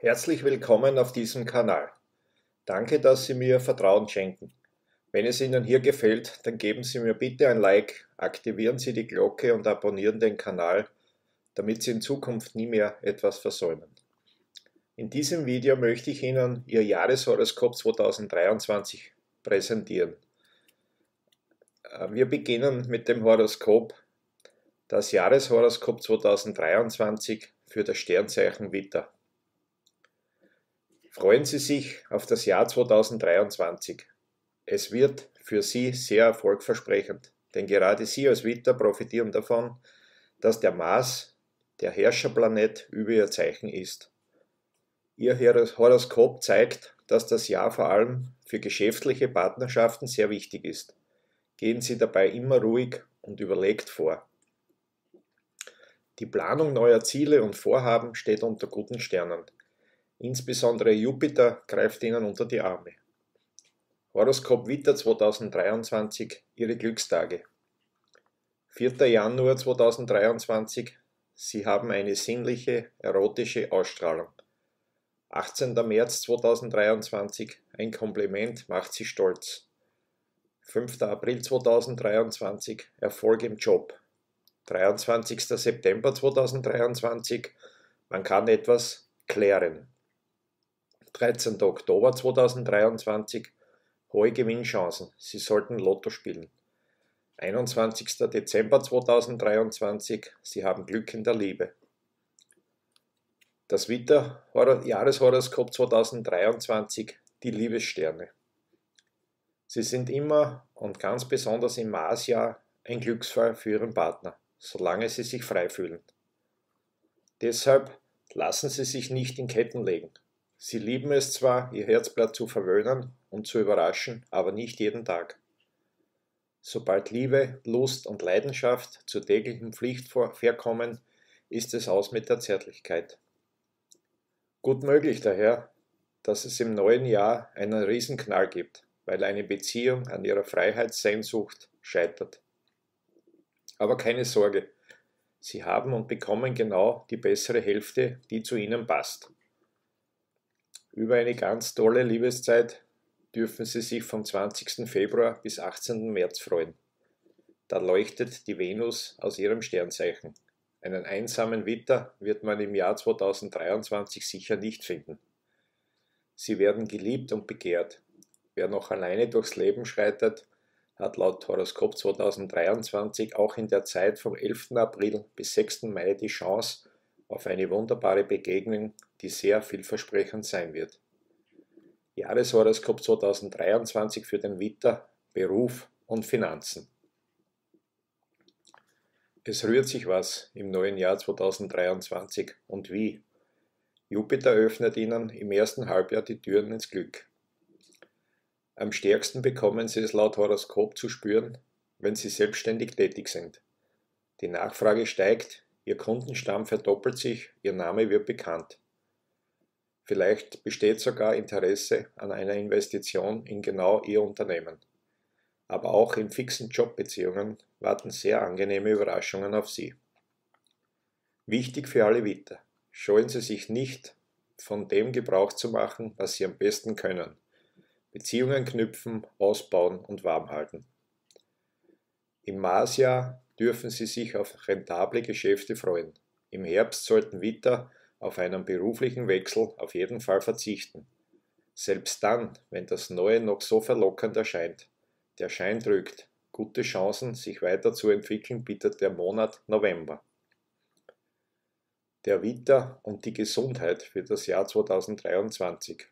Herzlich willkommen auf diesem Kanal. Danke, dass Sie mir Vertrauen schenken. Wenn es Ihnen hier gefällt, dann geben Sie mir bitte ein Like, aktivieren Sie die Glocke und abonnieren den Kanal, damit Sie in Zukunft nie mehr etwas versäumen. In diesem Video möchte ich Ihnen Ihr Jahreshoroskop 2023 präsentieren. Wir beginnen mit dem Horoskop, das Jahreshoroskop 2023 für das Sternzeichen Widder. Freuen Sie sich auf das Jahr 2023. Es wird für Sie sehr erfolgversprechend, denn gerade Sie als Widder profitieren davon, dass der Mars, der Herrscherplanet, über Ihr Zeichen ist. Ihr Horoskop zeigt, dass das Jahr vor allem für geschäftliche Partnerschaften sehr wichtig ist. Gehen Sie dabei immer ruhig und überlegt vor. Die Planung neuer Ziele und Vorhaben steht unter guten Sternen. Insbesondere Jupiter greift Ihnen unter die Arme. Horoskop Widder 2023, Ihre Glückstage. 4. Januar 2023, Sie haben eine sinnliche, erotische Ausstrahlung. 18. März 2023, ein Kompliment macht Sie stolz. 5. April 2023, Erfolg im Job. 23. September 2023, man kann etwas klären. 13. Oktober 2023, hohe Gewinnchancen, Sie sollten Lotto spielen. 21. Dezember 2023, Sie haben Glück in der Liebe. Das Widder-Jahreshoroskop 2023, die Liebessterne. Sie sind immer und ganz besonders im Marsjahr ein Glücksfall für Ihren Partner, solange Sie sich frei fühlen. Deshalb lassen Sie sich nicht in Ketten legen. Sie lieben es zwar, Ihr Herzblatt zu verwöhnen und zu überraschen, aber nicht jeden Tag. Sobald Liebe, Lust und Leidenschaft zur täglichen Pflicht verkommen, ist es aus mit der Zärtlichkeit. Gut möglich daher, dass es im neuen Jahr einen Riesenknall gibt, weil eine Beziehung an ihrer Freiheitssehnsucht scheitert. Aber keine Sorge, Sie haben und bekommen genau die bessere Hälfte, die zu Ihnen passt. Über eine ganz tolle Liebeszeit dürfen Sie sich vom 20. Februar bis 18. März freuen. Da leuchtet die Venus aus Ihrem Sternzeichen. Einen einsamen Widder wird man im Jahr 2023 sicher nicht finden. Sie werden geliebt und begehrt. Wer noch alleine durchs Leben schreitet, hat laut Horoskop 2023 auch in der Zeit vom 11. April bis 6. Mai die Chance auf eine wunderbare Begegnung, die sehr vielversprechend sein wird. Jahreshoroskop 2023 für den Widder, Beruf und Finanzen. Es rührt sich was im neuen Jahr 2023 und wie. Jupiter öffnet Ihnen im ersten Halbjahr die Türen ins Glück. Am stärksten bekommen Sie es laut Horoskop zu spüren, wenn Sie selbstständig tätig sind. Die Nachfrage steigt, Ihr Kundenstamm verdoppelt sich, Ihr Name wird bekannt. Vielleicht besteht sogar Interesse an einer Investition in genau Ihr Unternehmen. Aber auch in fixen Jobbeziehungen warten sehr angenehme Überraschungen auf Sie. Wichtig für alle Widder: Scheuen Sie sich nicht, von dem Gebrauch zu machen, was Sie am besten können. Beziehungen knüpfen, ausbauen und warm halten. Im Marsjahr dürfen Sie sich auf rentable Geschäfte freuen. Im Herbst sollten Widder auf einen beruflichen Wechsel auf jeden Fall verzichten. Selbst dann, wenn das Neue noch so verlockend erscheint. Der Schein drückt. Gute Chancen, sich weiterzuentwickeln, bietet der Monat November. Der Widder und die Gesundheit für das Jahr 2023.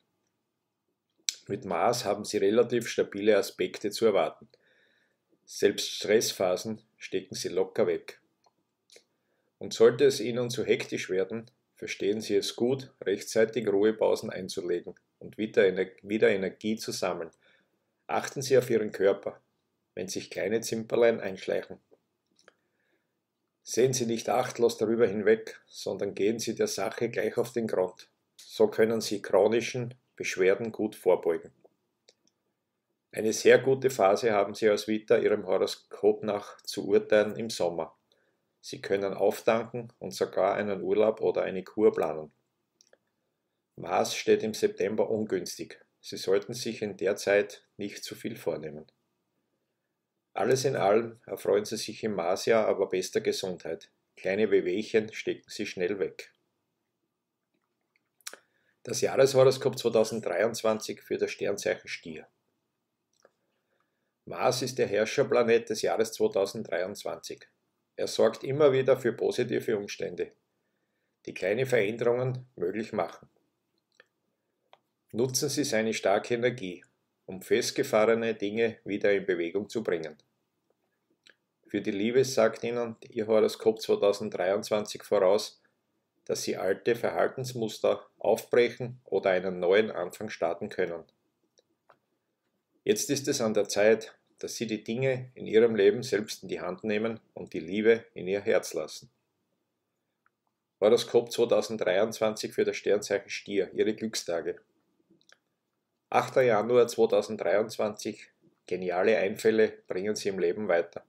Mit Mars haben Sie relativ stabile Aspekte zu erwarten. Selbst Stressphasen stecken Sie locker weg. Und sollte es Ihnen zu hektisch werden, verstehen Sie es gut, rechtzeitig Ruhepausen einzulegen und wieder Energie zu sammeln. Achten Sie auf Ihren Körper, wenn sich kleine Zimperlein einschleichen. Sehen Sie nicht achtlos darüber hinweg, sondern gehen Sie der Sache gleich auf den Grund. So können Sie chronischen Beschwerden gut vorbeugen. Eine sehr gute Phase haben Sie als Widder Ihrem Horoskop nach zu urteilen im Sommer. Sie können auftanken und sogar einen Urlaub oder eine Kur planen. Mars steht im September ungünstig. Sie sollten sich in der Zeit nicht zu viel vornehmen. Alles in allem erfreuen Sie sich im Marsjahr aber bester Gesundheit. Kleine Wehwehchen stecken Sie schnell weg. Das Jahreshoroskop 2023 für das Sternzeichen Stier. Mars ist der Herrscherplanet des Jahres 2023. Er sorgt immer wieder für positive Umstände, die kleine Veränderungen möglich machen. Nutzen Sie seine starke Energie, um festgefahrene Dinge wieder in Bewegung zu bringen. Für die Liebe sagt Ihnen Ihr Horoskop 2023 voraus, dass Sie alte Verhaltensmuster aufbrechen oder einen neuen Anfang starten können. Jetzt ist es an der Zeit, dass Sie die Dinge in Ihrem Leben selbst in die Hand nehmen und die Liebe in Ihr Herz lassen. Horoskop 2023 für das Sternzeichen Stier, Ihre Glückstage. 8. Januar 2023, geniale Einfälle bringen Sie im Leben weiter.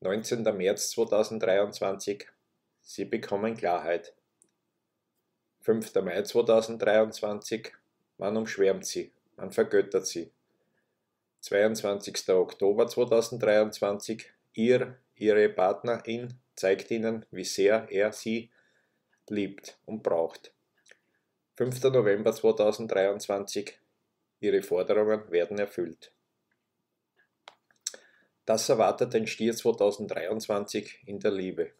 19. März 2023, Sie bekommen Klarheit. 5. Mai 2023, man umschwärmt Sie, man vergöttert Sie. 22. Oktober 2023, Ihre Partnerin zeigt Ihnen, wie sehr er Sie liebt und braucht. 5. November 2023, Ihre Forderungen werden erfüllt. Das erwartet den Stier 2023 in der Liebe.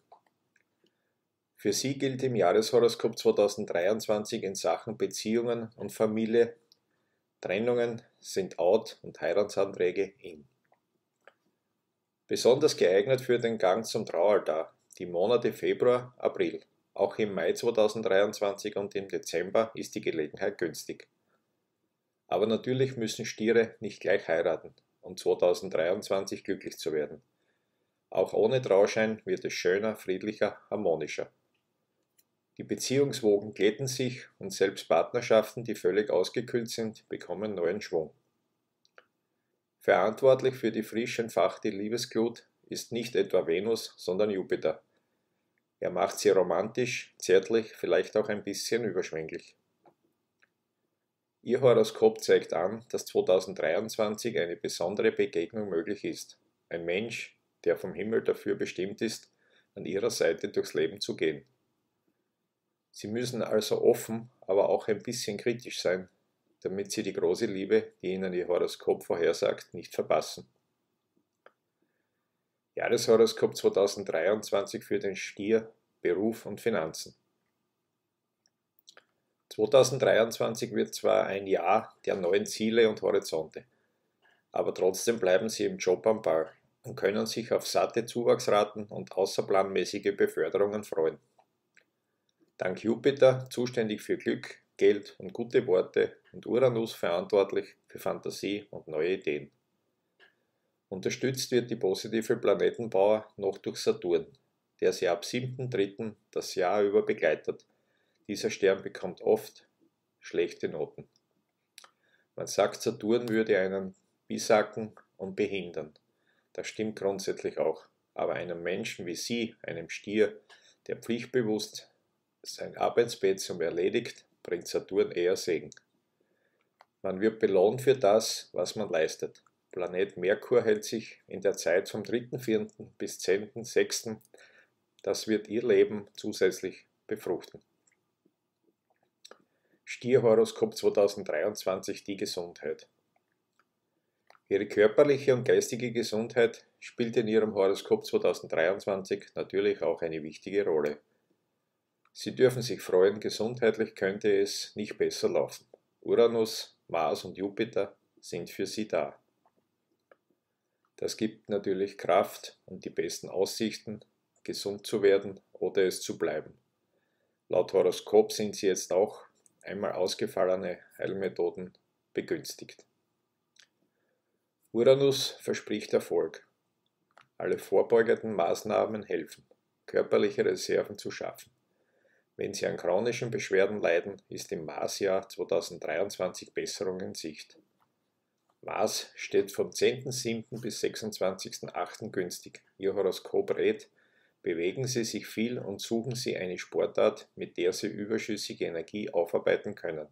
Für Sie gilt im Jahreshoroskop 2023 in Sachen Beziehungen und Familie, Trennungen sind out und Heiratsanträge in. Besonders geeignet für den Gang zum Traualtar, die Monate Februar, April. Auch im Mai 2023 und im Dezember ist die Gelegenheit günstig. Aber natürlich müssen Stiere nicht gleich heiraten, um 2023 glücklich zu werden. Auch ohne Trauschein wird es schöner, friedlicher, harmonischer. Die Beziehungswogen glätten sich und selbst Partnerschaften, die völlig ausgekühlt sind, bekommen neuen Schwung. Verantwortlich für die frisch entfachte Liebesglut ist nicht etwa Venus, sondern Jupiter. Er macht sie romantisch, zärtlich, vielleicht auch ein bisschen überschwänglich. Ihr Horoskop zeigt an, dass 2023 eine besondere Begegnung möglich ist. Ein Mensch, der vom Himmel dafür bestimmt ist, an Ihrer Seite durchs Leben zu gehen. Sie müssen also offen, aber auch ein bisschen kritisch sein, damit Sie die große Liebe, die Ihnen Ihr Horoskop vorhersagt, nicht verpassen. Jahreshoroskop 2023 für den Stier, Beruf und Finanzen. 2023 wird zwar ein Jahr der neuen Ziele und Horizonte, aber trotzdem bleiben Sie im Job am Ball und können sich auf satte Zuwachsraten und außerplanmäßige Beförderungen freuen. Dank Jupiter, zuständig für Glück, Geld und gute Worte, und Uranus, verantwortlich für Fantasie und neue Ideen. Unterstützt wird die positive Planetenpower noch durch Saturn, der sie ab 7.3. das Jahr über begleitet. Dieser Stern bekommt oft schlechte Noten. Man sagt, Saturn würde einen bisacken und behindern. Das stimmt grundsätzlich auch. Aber einem Menschen wie Sie, einem Stier, der pflichtbewusst sein Arbeitsbezum erledigt, bringt Saturn eher Segen. Man wird belohnt für das, was man leistet. Planet Merkur hält sich in der Zeit vom 3.4. bis 10.6. Das wird Ihr Leben zusätzlich befruchten. Stierhoroskop 2023, die Gesundheit. Ihre körperliche und geistige Gesundheit spielt in Ihrem Horoskop 2023 natürlich auch eine wichtige Rolle. Sie dürfen sich freuen, gesundheitlich könnte es nicht besser laufen. Uranus, Mars und Jupiter sind für Sie da. Das gibt natürlich Kraft und die besten Aussichten, gesund zu werden oder es zu bleiben. Laut Horoskop sind Sie jetzt auch einmal ausgefallene Heilmethoden begünstigt. Uranus verspricht Erfolg. Alle vorbeugenden Maßnahmen helfen, körperliche Reserven zu schaffen. Wenn Sie an chronischen Beschwerden leiden, ist im Marsjahr 2023 Besserung in Sicht. Mars steht vom 10.7. bis 26.8. günstig. Ihr Horoskop rät, Bewegen Sie sich viel und suchen Sie eine Sportart, mit der Sie überschüssige Energie aufarbeiten können.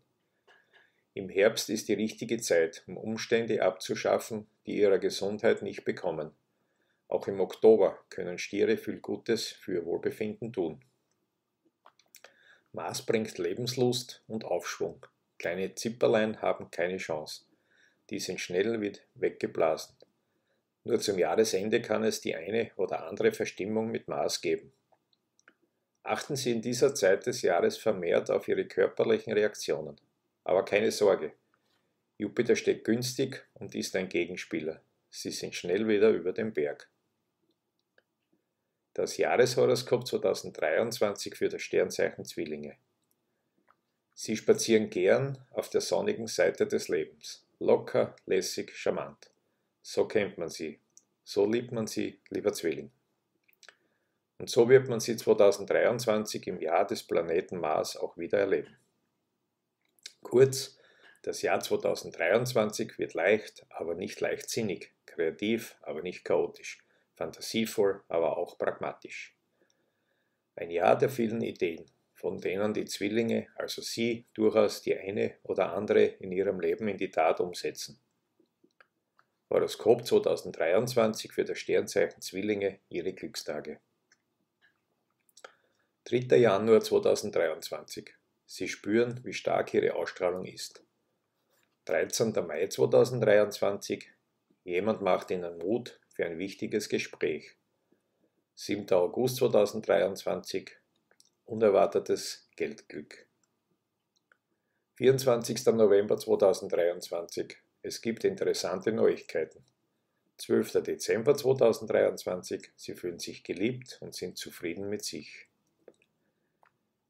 Im Herbst ist die richtige Zeit, um Umstände abzuschaffen, die Ihrer Gesundheit nicht bekommen. Auch im Oktober können Stiere viel Gutes für Wohlbefinden tun. Mars bringt Lebenslust und Aufschwung. Kleine Zipperlein haben keine Chance. Die sind schnell wieder weggeblasen. Nur zum Jahresende kann es die eine oder andere Verstimmung mit Mars geben. Achten Sie in dieser Zeit des Jahres vermehrt auf Ihre körperlichen Reaktionen. Aber keine Sorge, Jupiter steht günstig und ist ein Gegenspieler. Sie sind schnell wieder über den Berg. Das Jahreshoroskop 2023 für das Sternzeichen Zwillinge. Sie spazieren gern auf der sonnigen Seite des Lebens. Locker, lässig, charmant. So kennt man sie. So liebt man sie, lieber Zwilling. Und so wird man sie 2023 im Jahr des Planeten Mars auch wieder erleben. Kurz, das Jahr 2023 wird leicht, aber nicht leichtsinnig, kreativ, aber nicht chaotisch, fantasievoll, aber auch pragmatisch. Ein Jahr der vielen Ideen, von denen die Zwillinge, also Sie, durchaus die eine oder andere in ihrem Leben in die Tat umsetzen. Horoskop 2023 für das Sternzeichen Zwillinge, Ihre Glückstage. 3. Januar 2023. Sie spüren, wie stark Ihre Ausstrahlung ist. 13. Mai 2023. Jemand macht Ihnen Mut für ein wichtiges Gespräch. 7. August 2023. Unerwartetes Geldglück. 24. November 2023. Es gibt interessante Neuigkeiten. 12. Dezember 2023. Sie fühlen sich geliebt und sind zufrieden mit sich.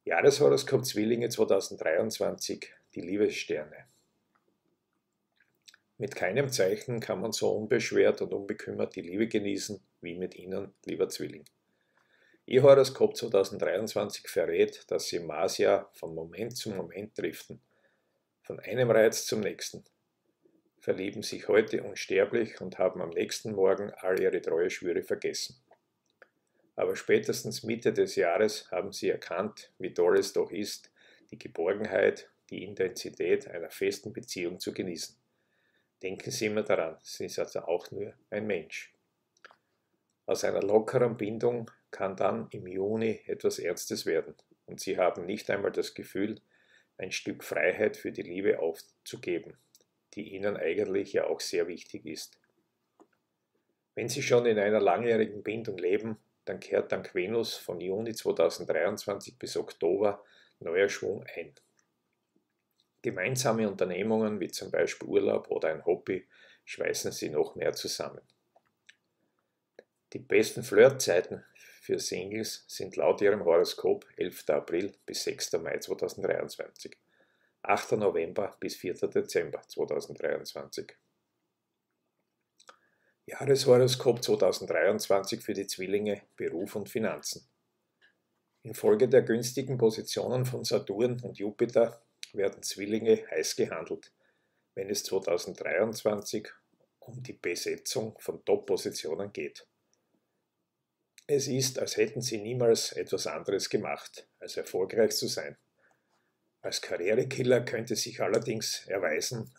Jahreshoroskop Zwillinge 2023. Die Liebessterne. Mit keinem Zeichen kann man so unbeschwert und unbekümmert die Liebe genießen wie mit Ihnen, lieber Zwilling. Ihr Horoskop 2023 verrät, dass Sie Mars ja von Moment zu Moment driften. Von einem Reiz zum nächsten. Verlieben sich heute unsterblich und haben am nächsten Morgen all ihre treue Schwüre vergessen. Aber spätestens Mitte des Jahres haben sie erkannt, wie toll es doch ist, die Geborgenheit, die Intensität einer festen Beziehung zu genießen. Denken Sie immer daran, Sie sind also auch nur ein Mensch. Aus einer lockeren Bindung kann dann im Juni etwas Ernstes werden und Sie haben nicht einmal das Gefühl, ein Stück Freiheit für die Liebe aufzugeben, die Ihnen eigentlich ja auch sehr wichtig ist. Wenn Sie schon in einer langjährigen Bindung leben, dann kehrt dank Venus von Juni 2023 bis Oktober neuer Schwung ein. Gemeinsame Unternehmungen wie zum Beispiel Urlaub oder ein Hobby schweißen Sie noch mehr zusammen. Die besten Flirtzeiten für Singles sind laut Ihrem Horoskop 11. April bis 6. Mai 2023. 8. November bis 4. Dezember 2023. Jahreshoroskop 2023 für die Zwillinge, Beruf und Finanzen. Infolge der günstigen Positionen von Saturn und Jupiter werden Zwillinge heiß gehandelt, wenn es 2023 um die Besetzung von Top-Positionen geht. Es ist, als hätten Sie niemals etwas anderes gemacht, als erfolgreich zu sein. Als Karrierekiller könnte sich allerdings erweisen,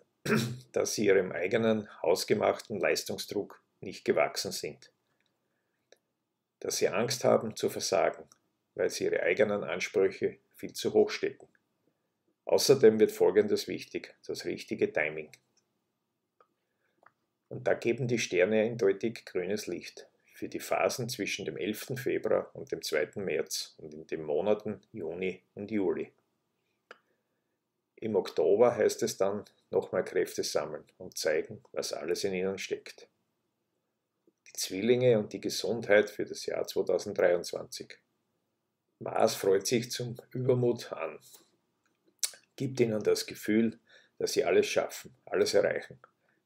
dass Sie Ihrem eigenen hausgemachten Leistungsdruck nicht gewachsen sind. Dass Sie Angst haben zu versagen, weil Sie Ihre eigenen Ansprüche viel zu hoch stecken. Außerdem wird Folgendes wichtig, das richtige Timing. Und da geben die Sterne eindeutig grünes Licht für die Phasen zwischen dem 11. Februar und dem 2. März und in den Monaten Juni und Juli. Im Oktober heißt es dann, nochmal Kräfte sammeln und zeigen, was alles in ihnen steckt. Die Zwillinge und die Gesundheit für das Jahr 2023. Mars freut sich zum Übermut an. Gibt ihnen das Gefühl, dass sie alles schaffen, alles erreichen.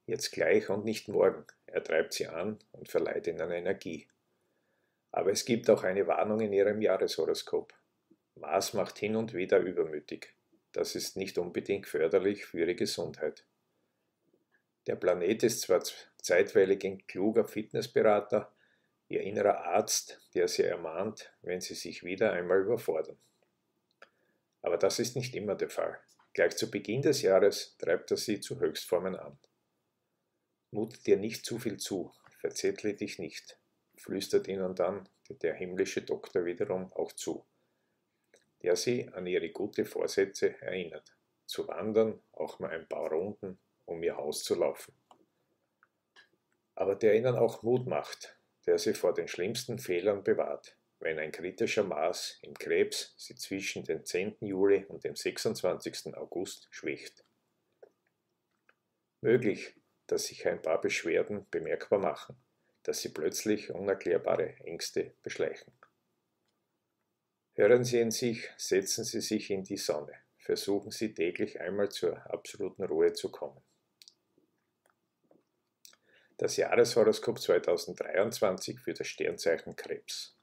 Jetzt gleich und nicht morgen. Er treibt sie an und verleiht ihnen Energie. Aber es gibt auch eine Warnung in ihrem Jahreshoroskop. Mars macht hin und wieder übermütig. Das ist nicht unbedingt förderlich für Ihre Gesundheit. Der Planet ist zwar zeitweilig ein kluger Fitnessberater, Ihr innerer Arzt, der Sie ermahnt, wenn Sie sich wieder einmal überfordern. Aber das ist nicht immer der Fall. Gleich zu Beginn des Jahres treibt er Sie zu Höchstformen an. Mut dir nicht zu viel zu, verzettle dich nicht, flüstert Ihnen dann der himmlische Doktor wiederum auch zu, der Sie an Ihre guten Vorsätze erinnert, zu wandern, auch mal ein paar Runden um Ihr Haus zu laufen. Aber der Ihnen auch Mut macht, der Sie vor den schlimmsten Fehlern bewahrt, wenn ein kritischer Mars im Krebs Sie zwischen dem 10. Juli und dem 26. August schwächt. Möglich, dass sich ein paar Beschwerden bemerkbar machen, dass Sie plötzlich unerklärbare Ängste beschleichen. Hören Sie in sich, setzen Sie sich in die Sonne, versuchen Sie täglich einmal zur absoluten Ruhe zu kommen. Das Jahreshoroskop 2023 für das Sternzeichen Krebs.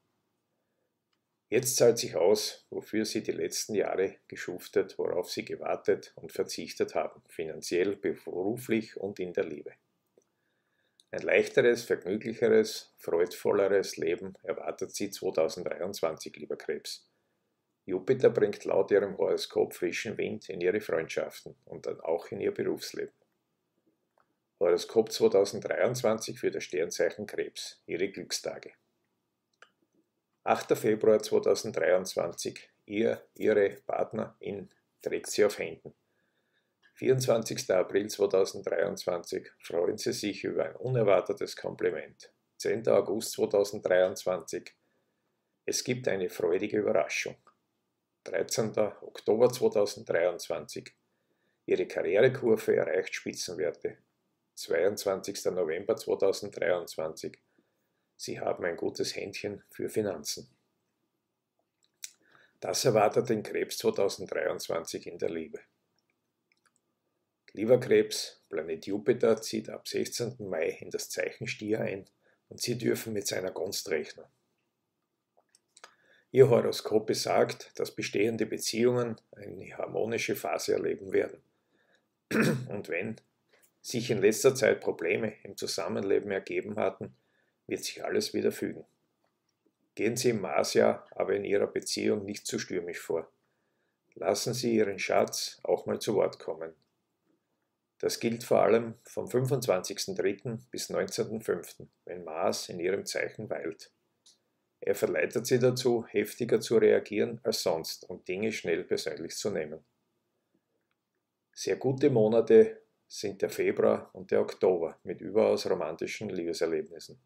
Jetzt zahlt sich aus, wofür Sie die letzten Jahre geschuftet, worauf Sie gewartet und verzichtet haben, finanziell, beruflich und in der Liebe. Ein leichteres, vergnüglicheres, freudvolleres Leben erwartet Sie 2023, lieber Krebs. Jupiter bringt laut Ihrem Horoskop frischen Wind in Ihre Freundschaften und dann auch in Ihr Berufsleben. Horoskop 2023 für das Sternzeichen Krebs, Ihre Glückstage. 8. Februar 2023, Ihre Partnerin trägt Sie auf Händen. 24. April 2023, freuen Sie sich über ein unerwartetes Kompliment. 10. August 2023, es gibt eine freudige Überraschung. 13. Oktober 2023, Ihre Karrierekurve erreicht Spitzenwerte. 22. November 2023, Sie haben ein gutes Händchen für Finanzen. Das erwartet den Krebs 2023 in der Liebe. Lieber Krebs, Planet Jupiter zieht ab 16. Mai in das Zeichen Stier ein und Sie dürfen mit seiner Gunst rechnen. Ihr Horoskop besagt, dass bestehende Beziehungen eine harmonische Phase erleben werden. Und wenn sich in letzter Zeit Probleme im Zusammenleben ergeben hatten, wird sich alles wieder fügen. Gehen Sie im Marsjahr aber in Ihrer Beziehung nicht zu stürmisch vor. Lassen Sie Ihren Schatz auch mal zu Wort kommen. Das gilt vor allem vom 25.03. bis 19.05., wenn Mars in Ihrem Zeichen weilt. Er verleitet Sie dazu, heftiger zu reagieren als sonst und Dinge schnell persönlich zu nehmen. Sehr gute Monate sind der Februar und der Oktober mit überaus romantischen Liebeserlebnissen.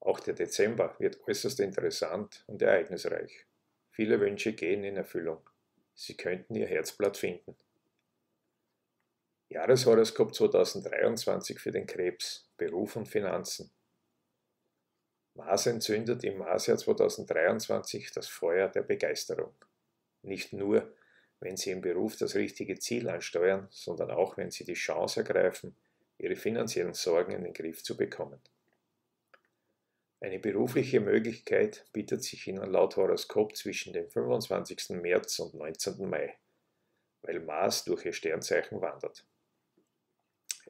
Auch der Dezember wird äußerst interessant und ereignisreich. Viele Wünsche gehen in Erfüllung. Sie könnten Ihr Herzblatt finden. Jahreshoroskop 2023 für den Krebs, Beruf und Finanzen. Mars entzündet im Marsjahr 2023 das Feuer der Begeisterung. Nicht nur, wenn Sie im Beruf das richtige Ziel ansteuern, sondern auch, wenn Sie die Chance ergreifen, Ihre finanziellen Sorgen in den Griff zu bekommen. Eine berufliche Möglichkeit bietet sich Ihnen laut Horoskop zwischen dem 25. März und 19. Mai, weil Mars durch Ihr Sternzeichen wandert.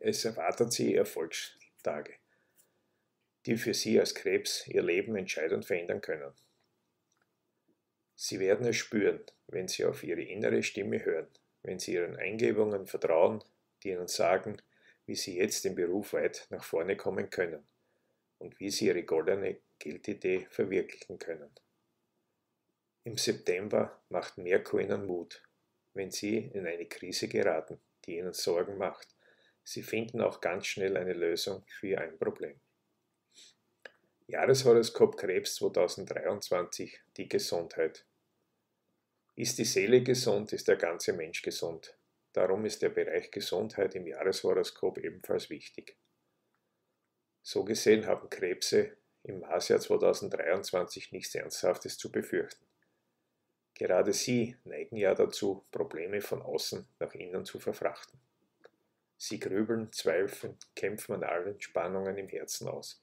Es erwartet Sie Erfolgstage, die für Sie als Krebs Ihr Leben entscheidend verändern können. Sie werden es spüren, wenn Sie auf Ihre innere Stimme hören, wenn Sie Ihren Eingebungen vertrauen, die Ihnen sagen, wie Sie jetzt im Beruf weit nach vorne kommen können und wie Sie Ihre goldene Geldidee verwirklichen können. Im September macht Merkur Ihnen Mut, wenn Sie in eine Krise geraten, die Ihnen Sorgen macht. Sie finden auch ganz schnell eine Lösung für ein Problem. Jahreshoroskop Krebs 2023, die Gesundheit. Ist die Seele gesund, ist der ganze Mensch gesund. Darum ist der Bereich Gesundheit im Jahreshoroskop ebenfalls wichtig. So gesehen haben Krebse im Marsjahr 2023 nichts Ernsthaftes zu befürchten. Gerade sie neigen ja dazu, Probleme von außen nach innen zu verfrachten. Sie grübeln, zweifeln, kämpfen an allen Spannungen im Herzen aus.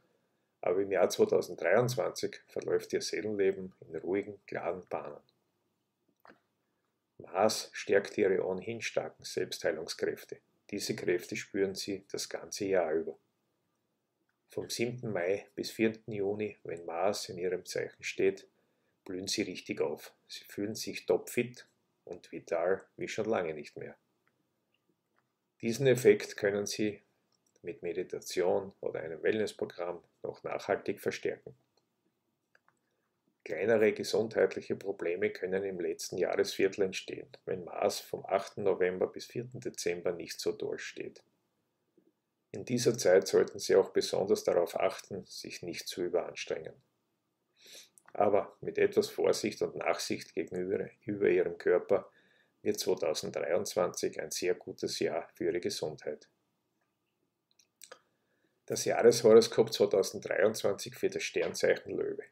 Aber im Jahr 2023 verläuft Ihr Seelenleben in ruhigen, klaren Bahnen. Mars stärkt Ihre ohnehin starken Selbstheilungskräfte. Diese Kräfte spüren Sie das ganze Jahr über. Vom 7. Mai bis 4. Juni, wenn Mars in ihrem Zeichen steht, blühen sie richtig auf. Sie fühlen sich topfit und vital wie schon lange nicht mehr. Diesen Effekt können Sie mit Meditation oder einem Wellnessprogramm noch nachhaltig verstärken. Kleinere gesundheitliche Probleme können im letzten Jahresviertel entstehen, wenn Mars vom 8. November bis 4. Dezember nicht so durchsteht. In dieser Zeit sollten Sie auch besonders darauf achten, sich nicht zu überanstrengen. Aber mit etwas Vorsicht und Nachsicht gegenüber Ihrem Körper wird 2023 ein sehr gutes Jahr für Ihre Gesundheit. Das Jahreshoroskop 2023 für das Sternzeichen Löwe.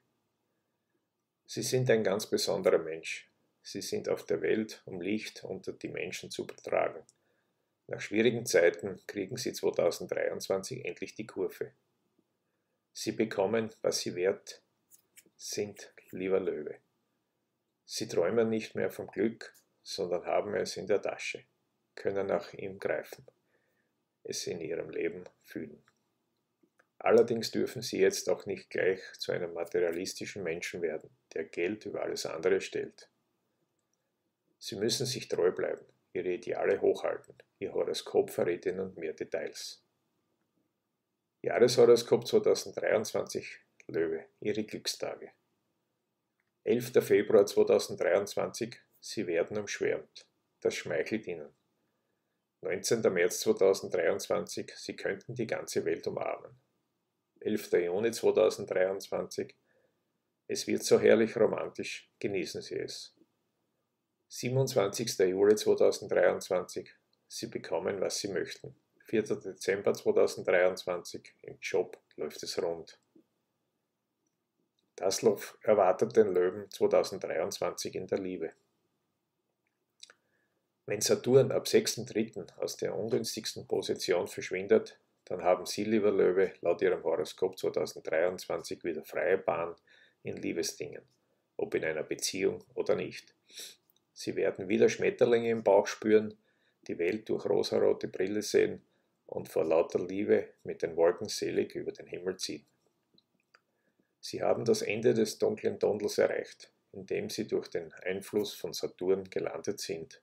Sie sind ein ganz besonderer Mensch. Sie sind auf der Welt, um Licht unter die Menschen zu tragen. Nach schwierigen Zeiten kriegen Sie 2023 endlich die Kurve. Sie bekommen, was Sie wert sind, lieber Löwe. Sie träumen nicht mehr vom Glück, sondern haben es in der Tasche, können nach ihm greifen, es in ihrem Leben fühlen. Allerdings dürfen Sie jetzt auch nicht gleich zu einem materialistischen Menschen werden, der Geld über alles andere stellt. Sie müssen sich treu bleiben, Ihre Ideale hochhalten. Ihr Horoskop verrät Ihnen mehr Details. Jahreshoroskop 2023, Löwe, Ihre Glückstage. 11. Februar 2023, Sie werden umschwärmt. Das schmeichelt Ihnen. 19. März 2023, Sie könnten die ganze Welt umarmen. 11. Juni 2023, es wird so herrlich romantisch, genießen Sie es. 27. Juli 2023, Sie bekommen, was Sie möchten. 4. Dezember 2023, im Job läuft es rund. Das erwartet den Löwen 2023 in der Liebe. Wenn Saturn ab 6.3. aus der ungünstigsten Position verschwindet, dann haben Sie, lieber Löwe, laut Ihrem Horoskop 2023 wieder freie Bahn in Liebesdingen, ob in einer Beziehung oder nicht. Sie werden wieder Schmetterlinge im Bauch spüren, die Welt durch rosarote Brille sehen und vor lauter Liebe mit den Wolken selig über den Himmel ziehen. Sie haben das Ende des dunklen Tunnels erreicht, in dem Sie durch den Einfluss von Saturn gelandet sind.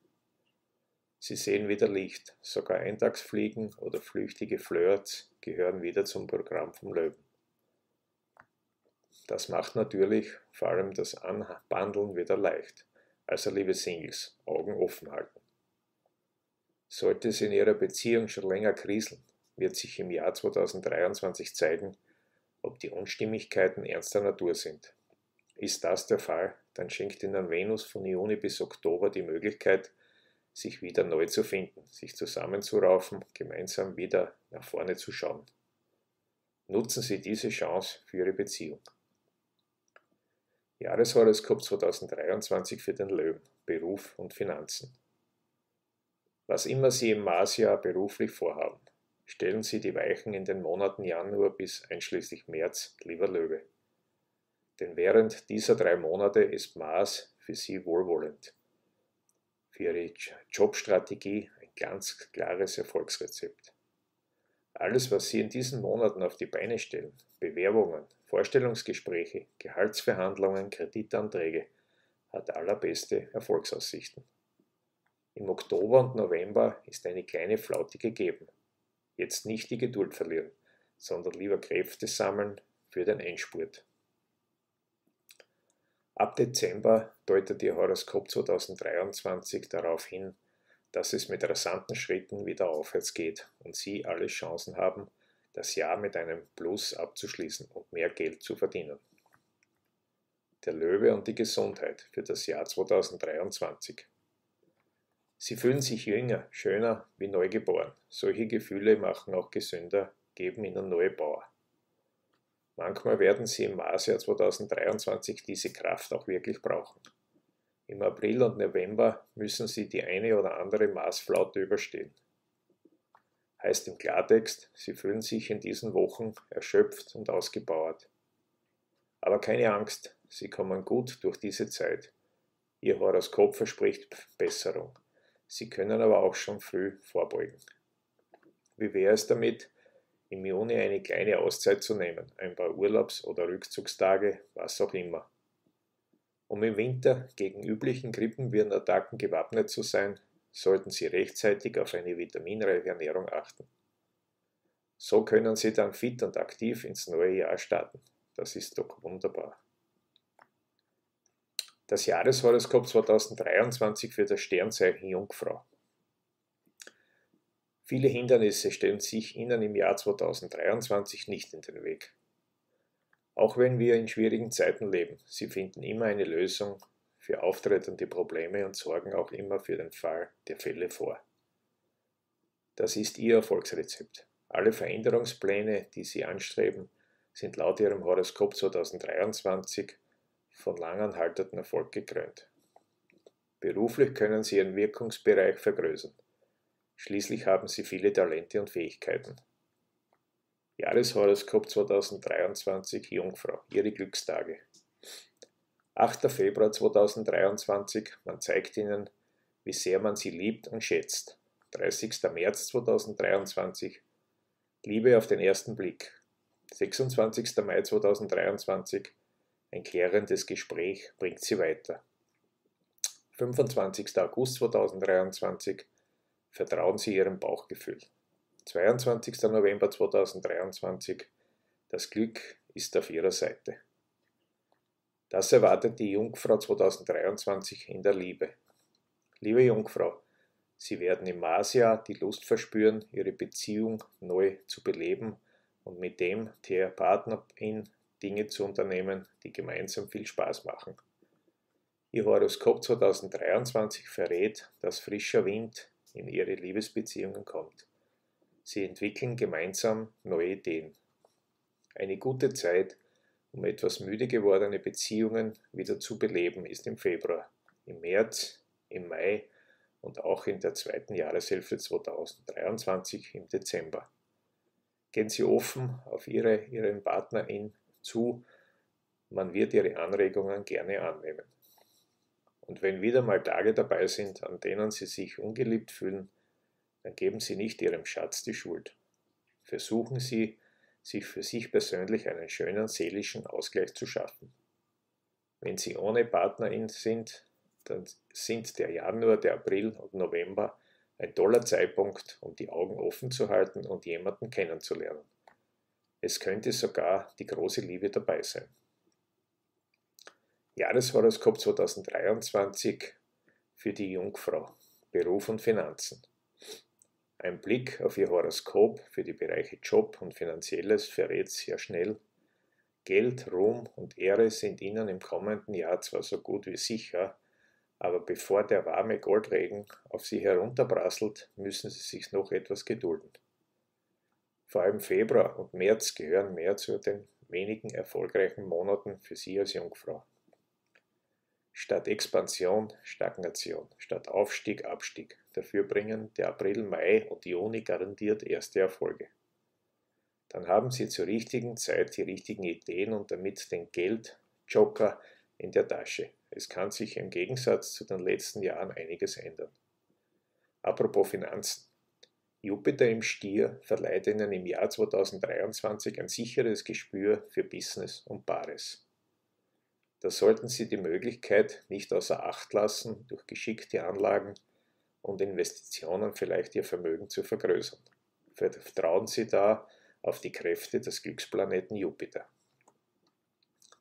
Sie sehen wieder Licht, sogar Eintagsfliegen oder flüchtige Flirts gehören wieder zum Programm vom Löwen. Das macht natürlich vor allem das Anbandeln wieder leicht, also liebe Singles, Augen offen halten. Sollte es in Ihrer Beziehung schon länger kriseln, wird sich im Jahr 2023 zeigen, ob die Unstimmigkeiten ernster Natur sind. Ist das der Fall, dann schenkt Ihnen Venus von Juni bis Oktober die Möglichkeit, sich wieder neu zu finden, sich zusammenzuraufen, gemeinsam wieder nach vorne zu schauen. Nutzen Sie diese Chance für Ihre Beziehung. Jahreshoroskop 2023 für den Löwen, Beruf und Finanzen. Was immer Sie im Marsjahr beruflich vorhaben, stellen Sie die Weichen in den Monaten Januar bis einschließlich März, lieber Löwe. Denn während dieser 3 Monate ist Mars für Sie wohlwollend. Für Ihre Jobstrategie ein ganz klares Erfolgsrezept. Alles, was Sie in diesen Monaten auf die Beine stellen, Bewerbungen, Vorstellungsgespräche, Gehaltsverhandlungen, Kreditanträge, hat allerbeste Erfolgsaussichten. Im Oktober und November ist eine kleine Flaute gegeben. Jetzt nicht die Geduld verlieren, sondern lieber Kräfte sammeln für den Endspurt. Ab Dezember deutet Ihr Horoskop 2023 darauf hin, dass es mit rasanten Schritten wieder aufwärts geht und Sie alle Chancen haben, das Jahr mit einem Plus abzuschließen und mehr Geld zu verdienen. Der Löwe und die Gesundheit für das Jahr 2023. Sie fühlen sich jünger, schöner, wie neugeboren. Solche Gefühle machen auch gesünder, geben Ihnen neue Power. Manchmal werden Sie im Marsjahr 2023 diese Kraft auch wirklich brauchen. Im April und November müssen Sie die eine oder andere Marsflaute überstehen. Heißt im Klartext, Sie fühlen sich in diesen Wochen erschöpft und ausgepowert. Aber keine Angst, Sie kommen gut durch diese Zeit. Ihr Horoskop verspricht Besserung. Sie können aber auch schon früh vorbeugen. Wie wäre es damit, im Juni eine kleine Auszeit zu nehmen, ein paar Urlaubs- oder Rückzugstage, was auch immer. Um im Winter gegen üblichen Grippenvirenattacken gewappnet zu sein, sollten Sie rechtzeitig auf eine vitaminreiche Ernährung achten. So können Sie dann fit und aktiv ins neue Jahr starten. Das ist doch wunderbar. Das Jahreshoroskop 2023 für das Sternzeichen Jungfrau. Viele Hindernisse stellen sich Ihnen im Jahr 2023 nicht in den Weg. Auch wenn wir in schwierigen Zeiten leben, Sie finden immer eine Lösung für auftretende Probleme und sorgen auch immer für den Fall der Fälle vor. Das ist Ihr Erfolgsrezept. Alle Veränderungspläne, die Sie anstreben, sind laut Ihrem Horoskop 2023 von langanhaltendem Erfolg gekrönt. Beruflich können Sie Ihren Wirkungsbereich vergrößern. Schließlich haben Sie viele Talente und Fähigkeiten. Jahreshoroskop 2023 Jungfrau, Ihre Glückstage. 8. Februar 2023, man zeigt Ihnen, wie sehr man Sie liebt und schätzt. 30. März 2023, Liebe auf den ersten Blick. 26. Mai 2023, ein klärendes Gespräch bringt Sie weiter. 25. August 2023, vertrauen Sie Ihrem Bauchgefühl. 22. November 2023, das Glück ist auf Ihrer Seite. Das erwartet die Jungfrau 2023 in der Liebe. Liebe Jungfrau, Sie werden im Marsjahr die Lust verspüren, Ihre Beziehung neu zu beleben und mit dem der Partnerin Dinge zu unternehmen, die gemeinsam viel Spaß machen. Ihr Horoskop 2023 verrät, dass frischer Wind in Ihre Liebesbeziehungen kommt. Sie entwickeln gemeinsam neue Ideen. Eine gute Zeit, um etwas müde gewordene Beziehungen wieder zu beleben, ist im Februar, im März, im Mai und auch in der zweiten Jahreshälfte 2023 im Dezember. Gehen Sie offen auf Ihren Partnerin zu, man wird Ihre Anregungen gerne annehmen. Und wenn wieder mal Tage dabei sind, an denen Sie sich ungeliebt fühlen, dann geben Sie nicht Ihrem Schatz die Schuld. Versuchen Sie, sich für sich persönlich einen schönen seelischen Ausgleich zu schaffen. Wenn Sie ohne Partnerin sind, dann sind der Januar, der April und November ein toller Zeitpunkt, um die Augen offen zu halten und jemanden kennenzulernen. Es könnte sogar die große Liebe dabei sein. Jahreshoroskop 2023 für die Jungfrau, Beruf und Finanzen. Ein Blick auf Ihr Horoskop für die Bereiche Job und Finanzielles verrät sehr schnell. Geld, Ruhm und Ehre sind Ihnen im kommenden Jahr zwar so gut wie sicher, aber bevor der warme Goldregen auf Sie herunterprasselt, müssen Sie sich noch etwas gedulden. Vor allem Februar und März gehören mehr zu den wenigen erfolgreichen Monaten für Sie als Jungfrau. Statt Expansion, Stagnation, statt Aufstieg, Abstieg. Dafür bringen der April, Mai und Juni garantiert erste Erfolge. Dann haben Sie zur richtigen Zeit die richtigen Ideen und damit den Geldjoker in der Tasche. Es kann sich im Gegensatz zu den letzten Jahren einiges ändern. Apropos Finanzen. Jupiter im Stier verleiht Ihnen im Jahr 2023 ein sicheres Gespür für Business und Bares. Da sollten Sie die Möglichkeit nicht außer Acht lassen, durch geschickte Anlagen und Investitionen vielleicht Ihr Vermögen zu vergrößern. Vertrauen Sie da auf die Kräfte des Glücksplaneten Jupiter.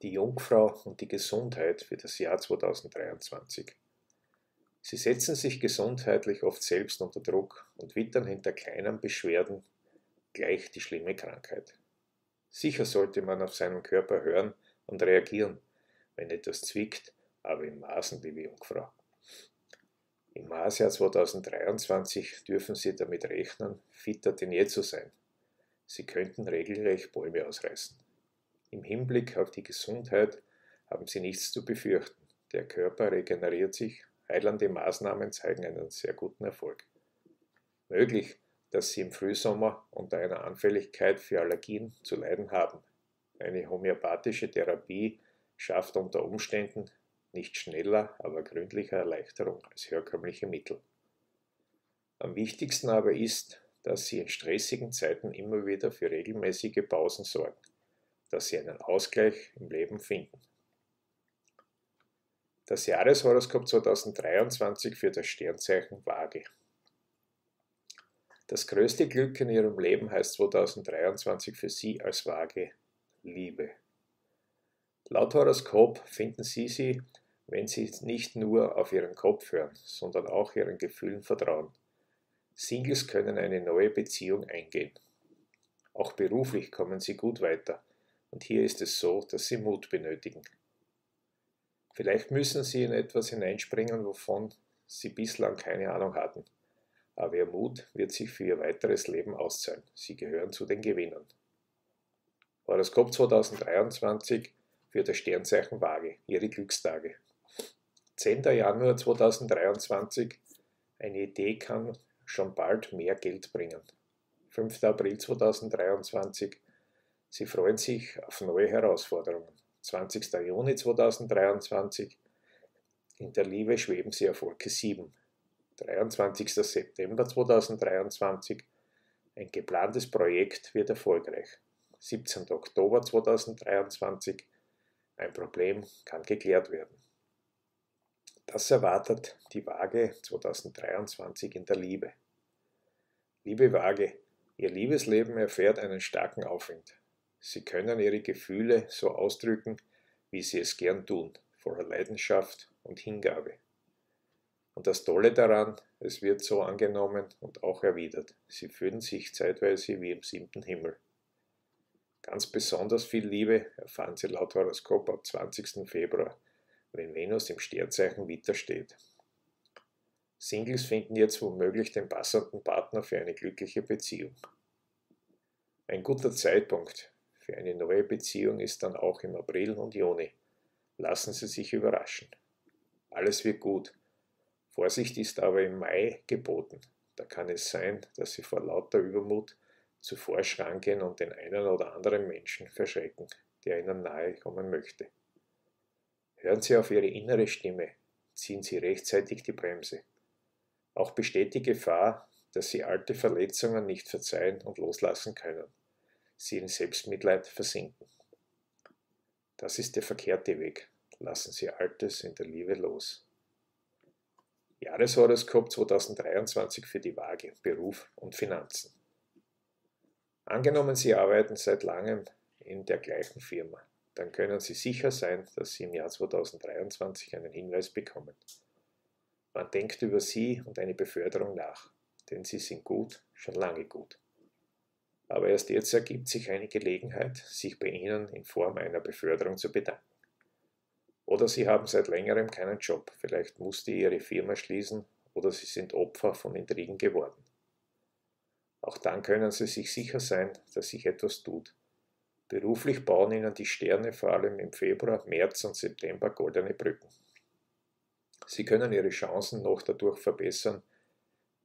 Die Jungfrau und die Gesundheit für das Jahr 2023. Sie setzen sich gesundheitlich oft selbst unter Druck und wittern hinter kleinen Beschwerden gleich die schlimme Krankheit. Sicher sollte man auf seinen Körper hören und reagieren, wenn etwas zwickt, aber in Maßen, liebe Jungfrau. Im Marsjahr 2023 dürfen Sie damit rechnen, fitter denn je zu sein. Sie könnten regelrecht Bäume ausreißen. Im Hinblick auf die Gesundheit haben Sie nichts zu befürchten. Der Körper regeneriert sich, heilende Maßnahmen zeigen einen sehr guten Erfolg. Möglich, dass Sie im Frühsommer unter einer Anfälligkeit für Allergien zu leiden haben. Eine homöopathische Therapie schafft unter Umständen nicht schneller, aber gründlicher Erleichterung als herkömmliche Mittel. Am wichtigsten aber ist, dass sie in stressigen Zeiten immer wieder für regelmäßige Pausen sorgen, dass sie einen Ausgleich im Leben finden. Das Jahreshoroskop 2023 für das Sternzeichen Waage. Das größte Glück in ihrem Leben heißt 2023 für Sie als Waage Liebe. Laut Horoskop finden Sie sie, wenn Sie nicht nur auf Ihren Kopf hören, sondern auch Ihren Gefühlen vertrauen. Singles können eine neue Beziehung eingehen. Auch beruflich kommen Sie gut weiter. Und hier ist es so, dass Sie Mut benötigen. Vielleicht müssen Sie in etwas hineinspringen, wovon Sie bislang keine Ahnung hatten. Aber Ihr Mut wird sich für Ihr weiteres Leben auszahlen. Sie gehören zu den Gewinnern. Horoskop 2023 für das Sternzeichen Waage, Ihre Glückstage. 10. Januar 2023, eine Idee kann schon bald mehr Geld bringen. 5. April 2023, Sie freuen sich auf neue Herausforderungen. 20. Juni 2023, in der Liebe schweben Sie auf Wolke 7. 23. September 2023, ein geplantes Projekt wird erfolgreich. 17. Oktober 2023, ein Problem kann geklärt werden. Das erwartet die Waage 2023 in der Liebe. Liebe Waage, Ihr Liebesleben erfährt einen starken Aufwind. Sie können Ihre Gefühle so ausdrücken, wie Sie es gern tun, voller Leidenschaft und Hingabe. Und das Tolle daran, es wird so angenommen und auch erwidert. Sie fühlen sich zeitweise wie im siebten Himmel. Ganz besonders viel Liebe erfahren Sie laut Horoskop ab 20. Februar, wenn Venus im Sternzeichen Witter steht. Singles finden jetzt womöglich den passenden Partner für eine glückliche Beziehung. Ein guter Zeitpunkt für eine neue Beziehung ist dann auch im April und Juni. Lassen Sie sich überraschen. Alles wird gut. Vorsicht ist aber im Mai geboten. Da kann es sein, dass Sie vor lauter Übermut zuvor schranken und den einen oder anderen Menschen verschrecken, der Ihnen nahe kommen möchte. Hören Sie auf Ihre innere Stimme, ziehen Sie rechtzeitig die Bremse. Auch besteht die Gefahr, dass Sie alte Verletzungen nicht verzeihen und loslassen können. Sie in Selbstmitleid versinken. Das ist der verkehrte Weg. Lassen Sie Altes in der Liebe los. Jahreshoroskop 2023 für die Waage, Beruf und Finanzen. Angenommen, Sie arbeiten seit langem in der gleichen Firma, dann können Sie sicher sein, dass Sie im Jahr 2023 einen Hinweis bekommen. Man denkt über Sie und eine Beförderung nach, denn Sie sind gut, schon lange gut. Aber erst jetzt ergibt sich eine Gelegenheit, sich bei Ihnen in Form einer Beförderung zu bedanken. Oder Sie haben seit längerem keinen Job, vielleicht musste Ihre Firma schließen oder Sie sind Opfer von Intrigen geworden. Auch dann können Sie sich sicher sein, dass sich etwas tut. Beruflich bauen Ihnen die Sterne vor allem im Februar, März und September goldene Brücken. Sie können Ihre Chancen noch dadurch verbessern,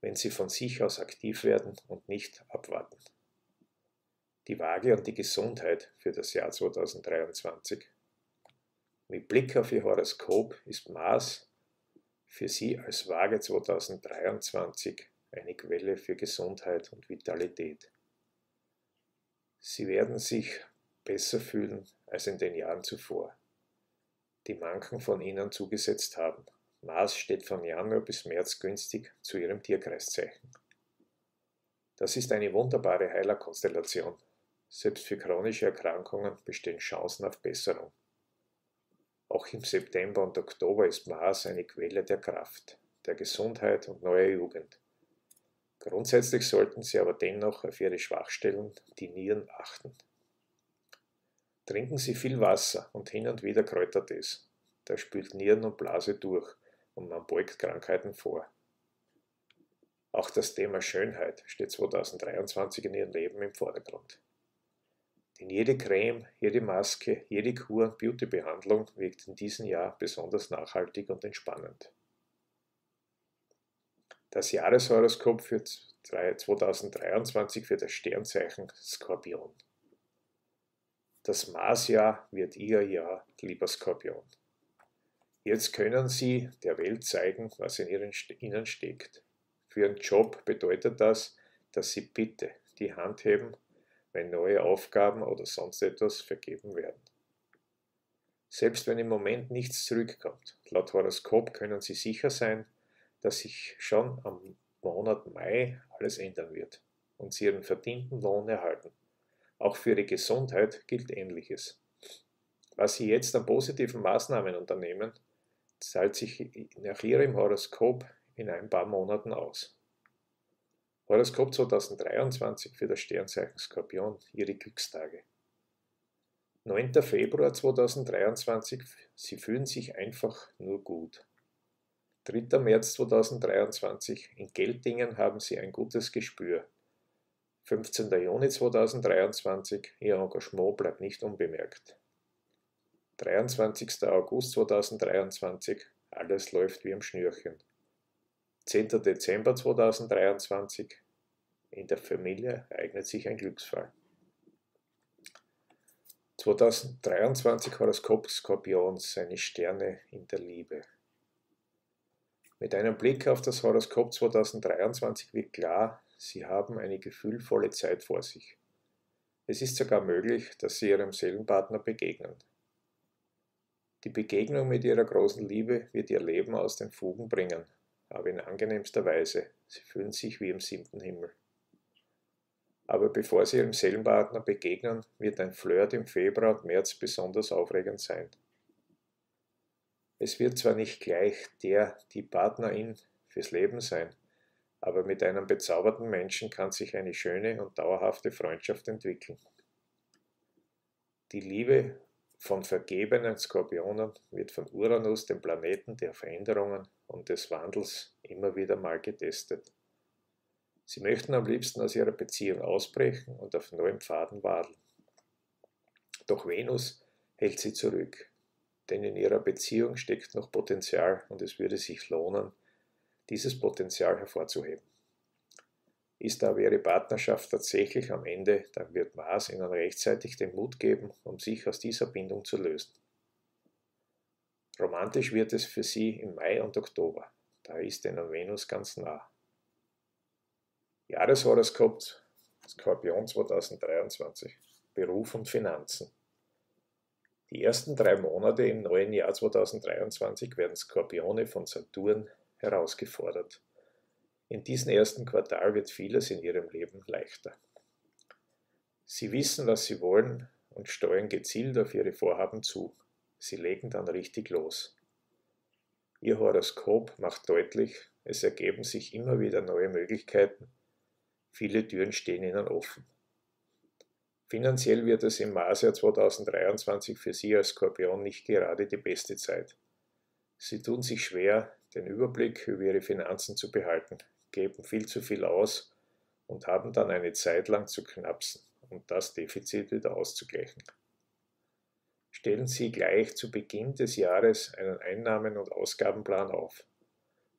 wenn Sie von sich aus aktiv werden und nicht abwarten. Die Waage und die Gesundheit für das Jahr 2023. Mit Blick auf Ihr Horoskop ist Mars für Sie als Waage 2023 eine Quelle für Gesundheit und Vitalität. Sie werden sich besser fühlen als in den Jahren zuvor, die manchen von Ihnen zugesetzt haben. Mars steht von Januar bis März günstig zu Ihrem Tierkreiszeichen. Das ist eine wunderbare Heilerkonstellation. Selbst für chronische Erkrankungen bestehen Chancen auf Besserung. Auch im September und Oktober ist Mars eine Quelle der Kraft, der Gesundheit und neuer Jugend. Grundsätzlich sollten Sie aber dennoch auf Ihre Schwachstellen, die Nieren, achten. Trinken Sie viel Wasser und hin und wieder Kräutertees. Da spült Nieren und Blase durch und man beugt Krankheiten vor. Auch das Thema Schönheit steht 2023 in Ihrem Leben im Vordergrund. Denn jede Creme, jede Maske, jede Kur und Beauty-Behandlung wirkt in diesem Jahr besonders nachhaltig und entspannend. Das Jahreshoroskop für 2023 für das Sternzeichen Skorpion. Das Marsjahr wird Ihr Jahr, lieber Skorpion. Jetzt können Sie der Welt zeigen, was in Ihnen steckt. Für Ihren Job bedeutet das, dass Sie bitte die Hand heben, wenn neue Aufgaben oder sonst etwas vergeben werden. Selbst wenn im Moment nichts zurückkommt, laut Horoskop können Sie sicher sein, dass sich schon am Monat Mai alles ändern wird und Sie Ihren verdienten Lohn erhalten. Auch für Ihre Gesundheit gilt Ähnliches. Was Sie jetzt an positiven Maßnahmen unternehmen, zahlt sich nach Ihrem Horoskop in ein paar Monaten aus. Horoskop 2023 für das Sternzeichen Skorpion, Ihre Glückstage. 9. Februar 2023, Sie fühlen sich einfach nur gut. 3. März 2023, in Geldingen haben Sie ein gutes Gespür. 15. Juni 2023, Ihr Engagement bleibt nicht unbemerkt. 23. August 2023, alles läuft wie am Schnürchen. 10. Dezember 2023, in der Familie ereignet sich ein Glücksfall. 2023 Horoskop Skorpion, seine Sterne in der Liebe. Mit einem Blick auf das Horoskop 2023 wird klar, Sie haben eine gefühlvolle Zeit vor sich. Es ist sogar möglich, dass Sie Ihrem Seelenpartner begegnen. Die Begegnung mit Ihrer großen Liebe wird Ihr Leben aus den Fugen bringen, aber in angenehmster Weise. Sie fühlen sich wie im 7. Himmel. Aber bevor Sie Ihrem Seelenpartner begegnen, wird ein Flirt im Februar und März besonders aufregend sein. Es wird zwar nicht gleich die Partnerin fürs Leben sein, aber mit einem bezauberten Menschen kann sich eine schöne und dauerhafte Freundschaft entwickeln. Die Liebe von vergebenen Skorpionen wird von Uranus, dem Planeten der Veränderungen und des Wandels, immer wieder mal getestet. Sie möchten am liebsten aus Ihrer Beziehung ausbrechen und auf neuen Pfaden wadeln. Doch Venus hält Sie zurück, denn in Ihrer Beziehung steckt noch Potenzial und es würde sich lohnen, dieses Potenzial hervorzuheben. Ist aber Ihre Partnerschaft tatsächlich am Ende, dann wird Mars Ihnen rechtzeitig den Mut geben, um sich aus dieser Bindung zu lösen. Romantisch wird es für Sie im Mai und Oktober, da ist Ihnen Venus ganz nah. Jahreshoroskop Skorpion 2023, Beruf und Finanzen. Die ersten 3 Monate im neuen Jahr 2023 werden Skorpione von Saturn herausgefordert. In diesem ersten Quartal wird vieles in Ihrem Leben leichter. Sie wissen, was Sie wollen und steuern gezielt auf Ihre Vorhaben zu. Sie legen dann richtig los. Ihr Horoskop macht deutlich, es ergeben sich immer wieder neue Möglichkeiten. Viele Türen stehen Ihnen offen. Finanziell wird es im Marsjahr 2023 für Sie als Skorpion nicht gerade die beste Zeit. Sie tun sich schwer, den Überblick über Ihre Finanzen zu behalten, geben viel zu viel aus und haben dann eine Zeit lang zu knapsen, um das Defizit wieder auszugleichen. Stellen Sie gleich zu Beginn des Jahres einen Einnahmen- und Ausgabenplan auf.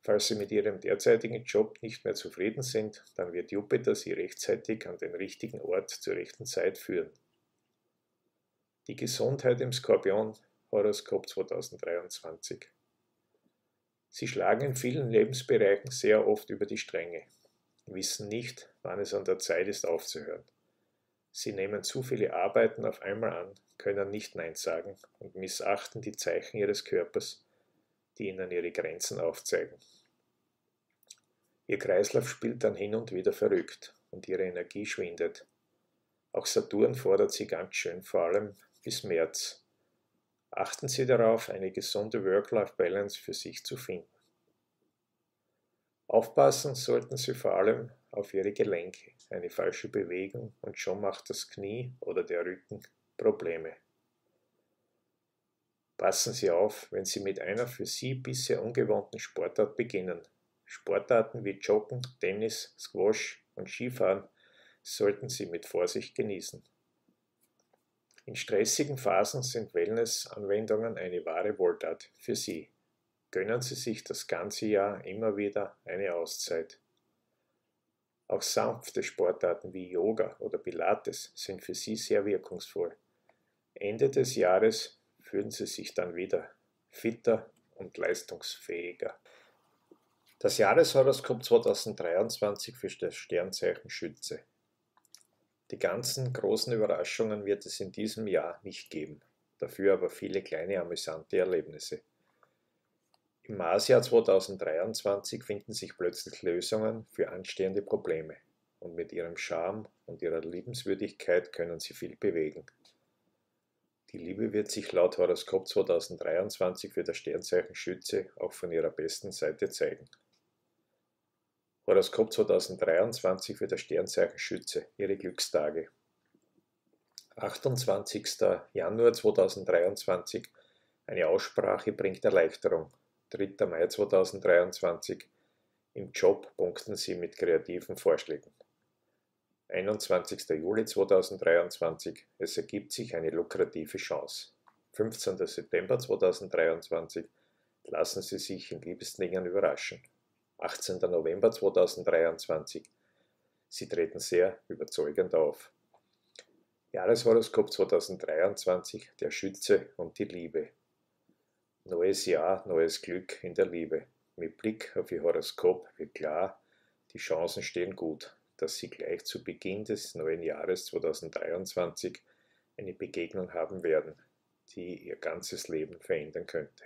Falls Sie mit Ihrem derzeitigen Job nicht mehr zufrieden sind, dann wird Jupiter Sie rechtzeitig an den richtigen Ort zur rechten Zeit führen. Die Gesundheit im Skorpion, Horoskop 2023. Sie schlagen in vielen Lebensbereichen sehr oft über die Stränge, wissen nicht, wann es an der Zeit ist aufzuhören. Sie nehmen zu viele Arbeiten auf einmal an, können nicht Nein sagen und missachten die Zeichen Ihres Körpers, die Ihnen Ihre Grenzen aufzeigen. Ihr Kreislauf spielt dann hin und wieder verrückt und Ihre Energie schwindet. Auch Saturn fordert Sie ganz schön, vor allem bis März. Achten Sie darauf, eine gesunde Work-Life-Balance für sich zu finden. Aufpassen sollten Sie vor allem auf Ihre Gelenke. Eine falsche Bewegung und schon macht das Knie oder der Rücken Probleme. Passen Sie auf, wenn Sie mit einer für Sie bisher ungewohnten Sportart beginnen. Sportarten wie Joggen, Tennis, Squash und Skifahren sollten Sie mit Vorsicht genießen. In stressigen Phasen sind Wellness-Anwendungen eine wahre Wohltat für Sie. Gönnen Sie sich das ganze Jahr immer wieder eine Auszeit. Auch sanfte Sportarten wie Yoga oder Pilates sind für Sie sehr wirkungsvoll. Ende des Jahres fühlen Sie sich dann wieder fitter und leistungsfähiger. Das Jahreshoroskop 2023 für das Sternzeichen Schütze. Die ganzen großen Überraschungen wird es in diesem Jahr nicht geben, dafür aber viele kleine amüsante Erlebnisse. Im Marsjahr 2023 finden sich plötzlich Lösungen für anstehende Probleme und mit ihrem Charme und ihrer Liebenswürdigkeit können sie viel bewegen. Die Liebe wird sich laut Horoskop 2023 für das Sternzeichen Schütze auch von ihrer besten Seite zeigen. Horoskop 2023 für das Sternzeichen Schütze, ihre Glückstage. 28. Januar 2023, eine Aussprache bringt Erleichterung. 3. Mai 2023, im Job punkten Sie mit kreativen Vorschlägen. 21. Juli 2023, es ergibt sich eine lukrative Chance. 15. September 2023, lassen Sie sich in Liebesdingen überraschen. 18. November 2023, Sie treten sehr überzeugend auf. Jahreshoroskop 2023, der Schütze und die Liebe. Neues Jahr, neues Glück in der Liebe. Mit Blick auf Ihr Horoskop wird klar, die Chancen stehen gut, dass Sie gleich zu Beginn des neuen Jahres 2023 eine Begegnung haben werden, die Ihr ganzes Leben verändern könnte.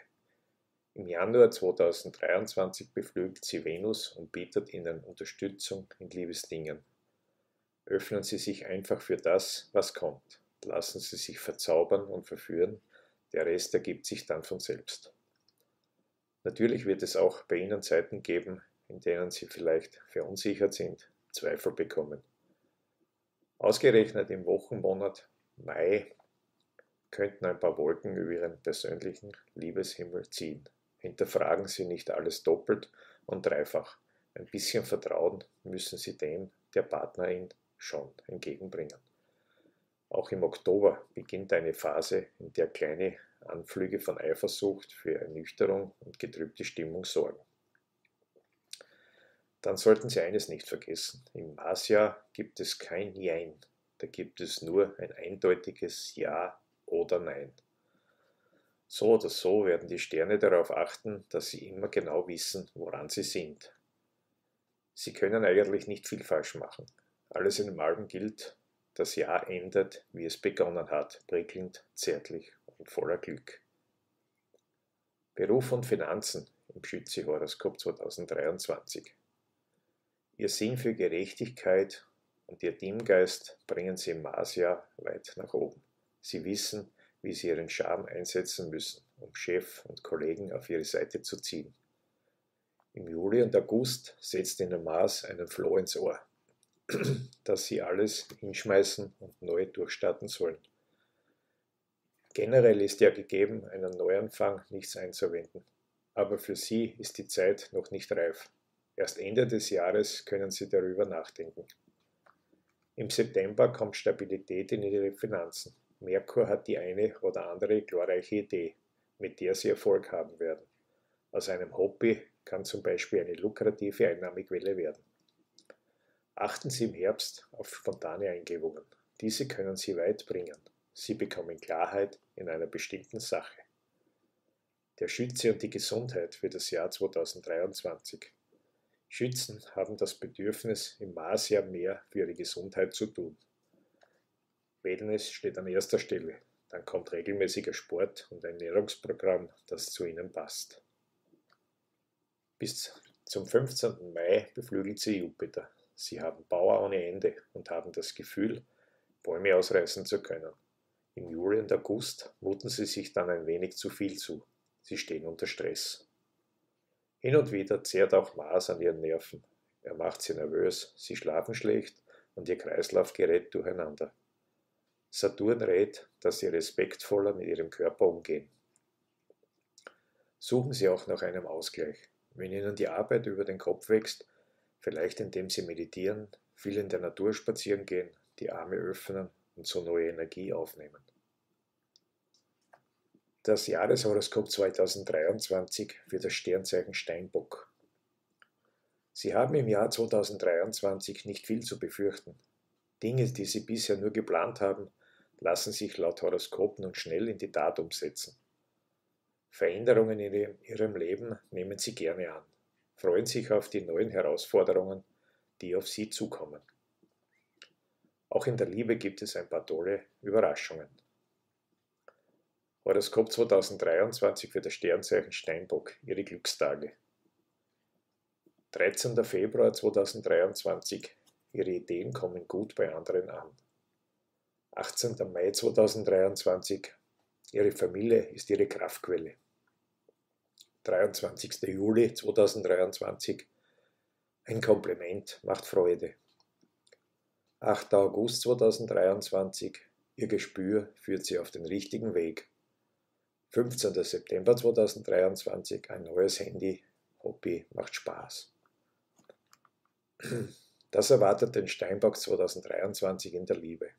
Im Januar 2023 beflügelt Sie Venus und bietet Ihnen Unterstützung in Liebesdingen. Öffnen Sie sich einfach für das, was kommt. Lassen Sie sich verzaubern und verführen, der Rest ergibt sich dann von selbst. Natürlich wird es auch bei Ihnen Zeiten geben, in denen Sie vielleicht verunsichert sind, Zweifel bekommen. Ausgerechnet im Wochenmonat Mai könnten ein paar Wolken über Ihren persönlichen Liebeshimmel ziehen. Hinterfragen Sie nicht alles doppelt und dreifach. Ein bisschen Vertrauen müssen Sie dem, der Partnerin, schon entgegenbringen. Auch im Oktober beginnt eine Phase, in der kleine Anflüge von Eifersucht für Ernüchterung und getrübte Stimmung sorgen. Dann sollten Sie eines nicht vergessen, im Marsjahr gibt es kein Jein, da gibt es nur ein eindeutiges Ja oder Nein. So oder so werden die Sterne darauf achten, dass sie immer genau wissen, woran sie sind. Sie können eigentlich nicht viel falsch machen. Alles in allem gilt, das Jahr endet, wie es begonnen hat, prickelnd, zärtlich und voller Glück. Beruf und Finanzen im Schütze-Horoskop 2023. Ihr Sinn für Gerechtigkeit und Ihr Teamgeist bringen Sie im Marsjahr weit nach oben. Sie wissen, wie Sie Ihren Charme einsetzen müssen, um Chef und Kollegen auf Ihre Seite zu ziehen. Im Juli und August setzt Ihnen Mars einen Floh ins Ohr, dass Sie alles hinschmeißen und neu durchstarten sollen. Generell ist ja gegeben, einen Neuanfang nichts einzuwenden. Aber für Sie ist die Zeit noch nicht reif. Erst Ende des Jahres können Sie darüber nachdenken. Im September kommt Stabilität in Ihre Finanzen. Merkur hat die eine oder andere glorreiche Idee, mit der Sie Erfolg haben werden. Aus einem Hobby kann zum Beispiel eine lukrative Einnahmequelle werden. Achten Sie im Herbst auf spontane Eingebungen. Diese können Sie weit bringen. Sie bekommen Klarheit in einer bestimmten Sache. Der Schütze und die Gesundheit für das Jahr 2023. Schützen haben das Bedürfnis, im Marsjahr mehr für ihre Gesundheit zu tun. Wellness steht an erster Stelle. Dann kommt regelmäßiger Sport und ein Ernährungsprogramm, das zu Ihnen passt. Bis zum 15. Mai beflügelt Sie Jupiter. Sie haben Power ohne Ende und haben das Gefühl, Bäume ausreißen zu können. Im Juli und August muten Sie sich dann ein wenig zu viel zu. Sie stehen unter Stress. Hin und wieder zehrt auch Mars an Ihren Nerven. Er macht Sie nervös, Sie schlafen schlecht und Ihr Kreislauf gerät durcheinander. Saturn rät, dass Sie respektvoller mit Ihrem Körper umgehen. Suchen Sie auch nach einem Ausgleich. Wenn Ihnen die Arbeit über den Kopf wächst, vielleicht indem Sie meditieren, viel in der Natur spazieren gehen, die Arme öffnen und so neue Energie aufnehmen. Das Jahreshoroskop 2023 für das Sternzeichen Steinbock. Sie haben im Jahr 2023 nicht viel zu befürchten. Dinge, die Sie bisher nur geplant haben, lassen sich laut Horoskop nun schnell in die Tat umsetzen. Veränderungen in Ihrem Leben nehmen Sie gerne an. freuen sich auf die neuen Herausforderungen, die auf sie zukommen. Auch in der Liebe gibt es ein paar tolle Überraschungen. Horoskop 2023 für das Sternzeichen Steinbock, Ihre Glückstage. 13. Februar 2023, Ihre Ideen kommen gut bei anderen an. 18. Mai 2023, Ihre Familie ist Ihre Kraftquelle. 23. Juli 2023, ein Kompliment macht Freude. 8. August 2023, Ihr Gespür führt Sie auf den richtigen Weg. 15. September 2023, ein neues Handy, Hobby macht Spaß. Das erwartet den Steinbock 2023 in der Liebe.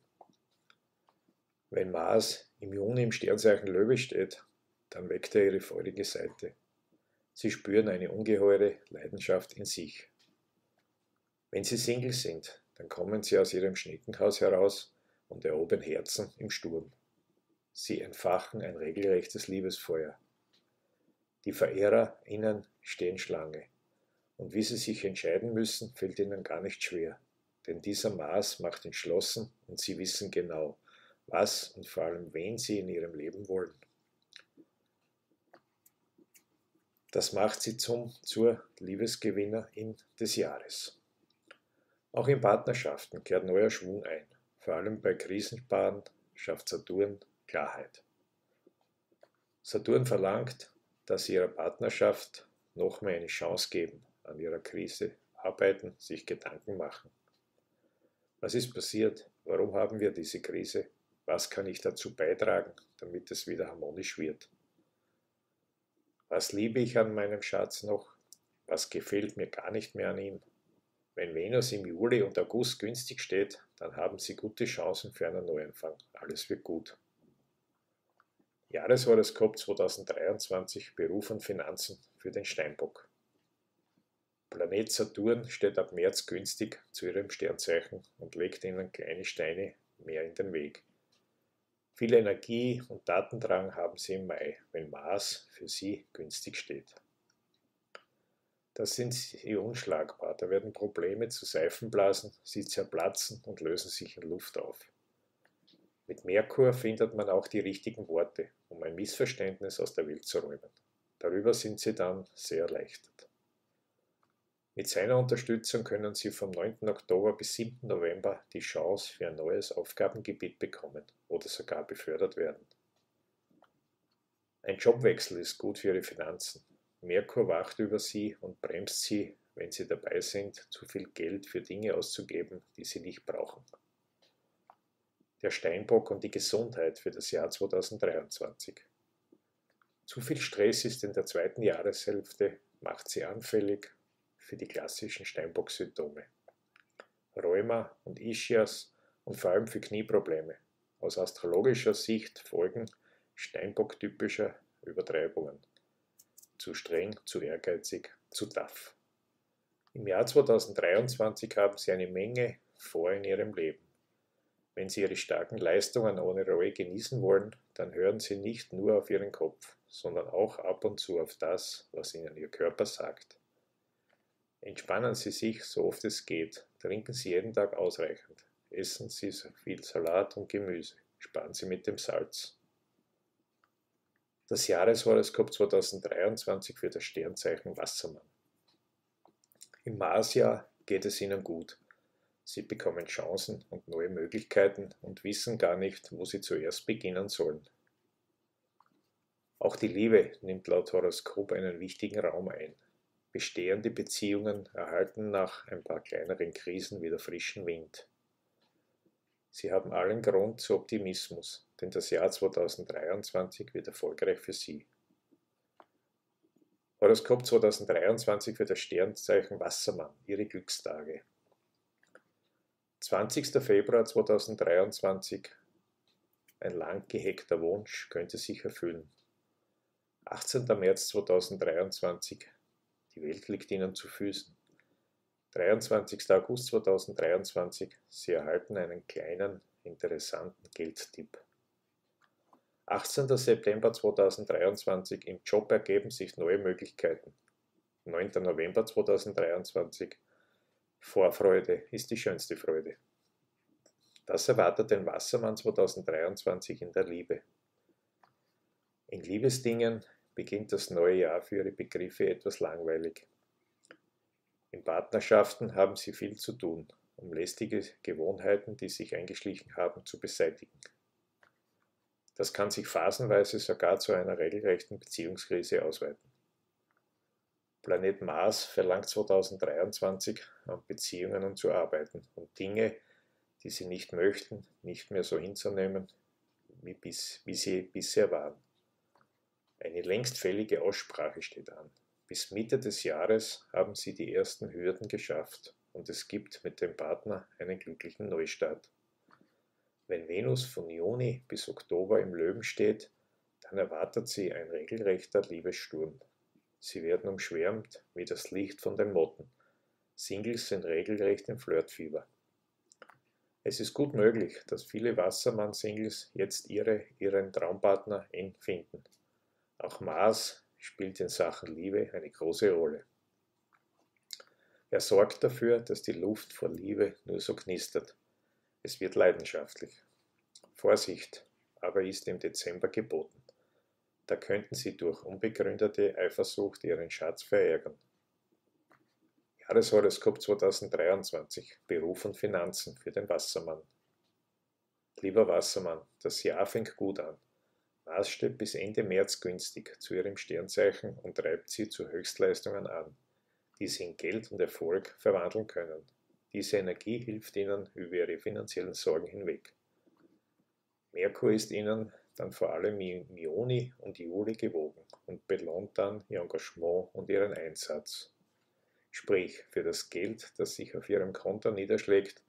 Wenn Mars im Juni im Sternzeichen Löwe steht, dann weckt er ihre feurige Seite. Sie spüren eine ungeheure Leidenschaft in sich. Wenn sie Single sind, dann kommen sie aus ihrem Schneckenhaus heraus und erobern Herzen im Sturm. Sie entfachen ein regelrechtes Liebesfeuer. Die VerehrerInnen stehen Schlange. Und wie sie sich entscheiden müssen, fällt ihnen gar nicht schwer. Denn dieser Mars macht entschlossen und sie wissen genau, was und vor allem wen sie in ihrem Leben wollen. Das macht sie zur Liebesgewinnerin des Jahres. Auch in Partnerschaften kehrt neuer Schwung ein. Vor allem bei Krisenpaaren schafft Saturn Klarheit. Saturn verlangt, dass sie ihrer Partnerschaft noch mehr eine Chance geben, an ihrer Krise arbeiten, sich Gedanken machen. Was ist passiert? Warum haben wir diese Krise? Was kann ich dazu beitragen, damit es wieder harmonisch wird? Was liebe ich an meinem Schatz noch? Was gefällt mir gar nicht mehr an ihm? Wenn Venus im Juli und August günstig steht, dann haben Sie gute Chancen für einen Neuanfang. Alles wird gut. Jahreshoroskop 2023, Beruf und Finanzen für den Steinbock. Planet Saturn steht ab März günstig zu Ihrem Sternzeichen und legt Ihnen kleine Steine mehr in den Weg. Viel Energie und Datendrang haben Sie im Mai, wenn Mars für Sie günstig steht. Da sind Sie unschlagbar, da werden Probleme zu Seifenblasen, sie zerplatzen und lösen sich in Luft auf. Mit Merkur findet man auch die richtigen Worte, um ein Missverständnis aus der Welt zu räumen. Darüber sind Sie dann sehr erleichtert. Mit seiner Unterstützung können Sie vom 9. Oktober bis 7. November die Chance für ein neues Aufgabengebiet bekommen oder sogar befördert werden. Ein Jobwechsel ist gut für Ihre Finanzen. Merkur wacht über Sie und bremst Sie, wenn Sie dabei sind, zu viel Geld für Dinge auszugeben, die Sie nicht brauchen. Der Steinbock und die Gesundheit für das Jahr 2023. Zu viel Stress ist in der zweiten Jahreshälfte, macht sie anfällig für die klassischen Steinbock-Symptome. Rheuma und Ischias und vor allem für Knieprobleme. Aus astrologischer Sicht folgen Steinbock-typischer Übertreibungen. Zu streng, zu ehrgeizig, zu tough. Im Jahr 2023 haben Sie eine Menge vor in Ihrem Leben. Wenn Sie Ihre starken Leistungen ohne Reue genießen wollen, dann hören Sie nicht nur auf Ihren Kopf, sondern auch ab und zu auf das, was Ihnen Ihr Körper sagt. Entspannen Sie sich, so oft es geht. Trinken Sie jeden Tag ausreichend. Essen Sie so viel Salat und Gemüse. Sparen Sie mit dem Salz. Das Jahreshoroskop 2023 für das Sternzeichen Wassermann. Im Marsjahr geht es Ihnen gut. Sie bekommen Chancen und neue Möglichkeiten und wissen gar nicht, wo sie zuerst beginnen sollen. Auch die Liebe nimmt laut Horoskop einen wichtigen Raum ein. Bestehende Beziehungen erhalten nach ein paar kleineren Krisen wieder frischen Wind. Sie haben allen Grund zu Optimismus, denn das Jahr 2023 wird erfolgreich für Sie. Horoskop 2023 für das Sternzeichen Wassermann, Ihre Glückstage. 20. Februar 2023, ein lang gehegter Wunsch könnte sich erfüllen. 18. März 2023, die Welt liegt Ihnen zu Füßen. 23. August 2023, Sie erhalten einen kleinen, interessanten Geldtipp. 18. September 2023, im Job ergeben sich neue Möglichkeiten. 9. November 2023. Vorfreude ist die schönste Freude. Das erwartet den Wassermann 2023 in der Liebe. In Liebesdingen beginnt das neue Jahr für Ihre Begriffe etwas langweilig. In Partnerschaften haben Sie viel zu tun, um lästige Gewohnheiten, die sich eingeschlichen haben, zu beseitigen. Das kann sich phasenweise sogar zu einer regelrechten Beziehungskrise ausweiten. Planet Mars verlangt 2023 an Beziehungen und zu arbeiten und Dinge, die Sie nicht möchten, nicht mehr so hinzunehmen, wie sie bisher waren. Eine längst fällige Aussprache steht an. Bis Mitte des Jahres haben Sie die ersten Hürden geschafft und es gibt mit dem Partner einen glücklichen Neustart. Wenn Venus von Juni bis Oktober im Löwen steht, dann erwartet Sie ein regelrechter Liebessturm. Sie werden umschwärmt wie das Licht von den Motten. Singles sind regelrecht im Flirtfieber. Es ist gut möglich, dass viele Wassermann-Singles jetzt ihren Traumpartner eng finden. Auch Mars spielt in Sachen Liebe eine große Rolle. Er sorgt dafür, dass die Luft vor Liebe nur so knistert. Es wird leidenschaftlich. Vorsicht, aber ist im Dezember geboten. Da könnten Sie durch unbegründete Eifersucht Ihren Schatz verärgern. Jahreshoroskop 2023, Beruf und Finanzen für den Wassermann. Lieber Wassermann, das Jahr fängt gut an. Mars steht bis Ende März günstig zu Ihrem Sternzeichen und treibt Sie zu Höchstleistungen an, die Sie in Geld und Erfolg verwandeln können. Diese Energie hilft Ihnen über Ihre finanziellen Sorgen hinweg. Merkur ist Ihnen dann vor allem im Juni und Juli gewogen und belohnt dann Ihr Engagement und Ihren Einsatz. Sprich, für das Geld, das sich auf Ihrem Konto niederschlägt,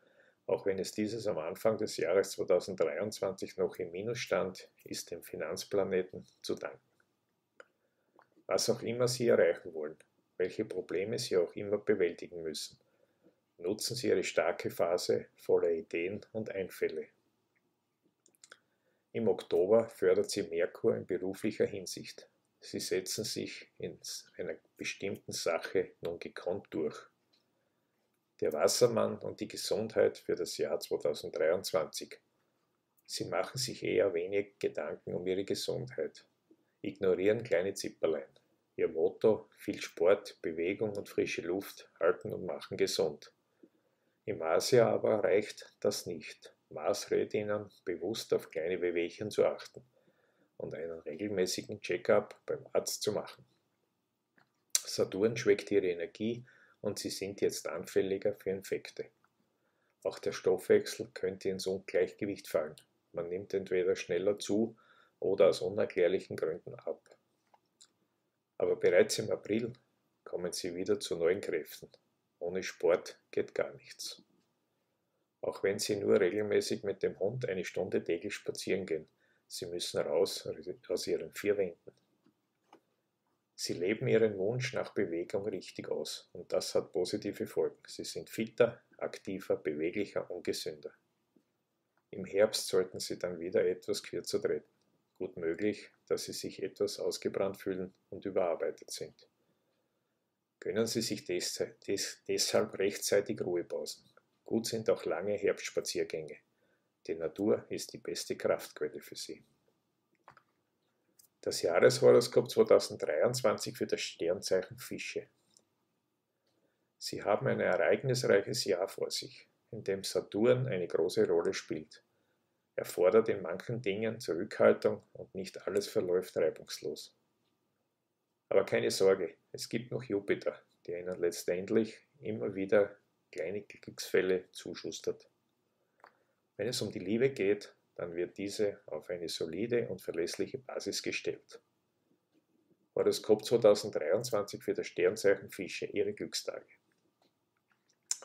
auch wenn es dieses am Anfang des Jahres 2023 noch im Minus stand, ist dem Finanzplaneten zu danken. Was auch immer Sie erreichen wollen, welche Probleme Sie auch immer bewältigen müssen, nutzen Sie Ihre starke Phase voller Ideen und Einfälle. Im Oktober fördert Sie Merkur in beruflicher Hinsicht. Sie setzen sich in einer bestimmten Sache nun gekonnt durch. Der Wassermann und die Gesundheit für das Jahr 2023. Sie machen sich eher wenig Gedanken um Ihre Gesundheit. Ignorieren kleine Zipperlein. Ihr Motto, viel Sport, Bewegung und frische Luft halten und machen gesund. Im Mars-Jahr aber reicht das nicht. Mars rät Ihnen, bewusst auf kleine Wehwehchen zu achten und einen regelmäßigen Check-up beim Arzt zu machen. Saturn schwächt Ihre Energie und Sie sind jetzt anfälliger für Infekte. Auch der Stoffwechsel könnte ins Ungleichgewicht fallen. Man nimmt entweder schneller zu oder aus unerklärlichen Gründen ab. Aber bereits im April kommen Sie wieder zu neuen Kräften. Ohne Sport geht gar nichts. Auch wenn Sie nur regelmäßig mit dem Hund eine Stunde täglich spazieren gehen, Sie müssen raus aus Ihren 4 Wänden. Sie leben Ihren Wunsch nach Bewegung richtig aus und das hat positive Folgen. Sie sind fitter, aktiver, beweglicher und gesünder. Im Herbst sollten Sie dann wieder etwas kürzer treten. Gut möglich, dass Sie sich etwas ausgebrannt fühlen und überarbeitet sind. Gönnen Sie sich deshalb rechtzeitig Ruhepausen. Gut sind auch lange Herbstspaziergänge. Die Natur ist die beste Kraftquelle für Sie. Das Jahreshoroskop 2023 für das Sternzeichen Fische. Sie haben ein ereignisreiches Jahr vor sich, in dem Saturn eine große Rolle spielt. Er fordert in manchen Dingen Zurückhaltung und nicht alles verläuft reibungslos. Aber keine Sorge, es gibt noch Jupiter, der Ihnen letztendlich immer wieder kleine Glücksfälle zuschustert. Wenn es um die Liebe geht, dann wird diese auf eine solide und verlässliche Basis gestellt. Horoskop 2023 für das Sternzeichen Fische, Ihre Glückstage.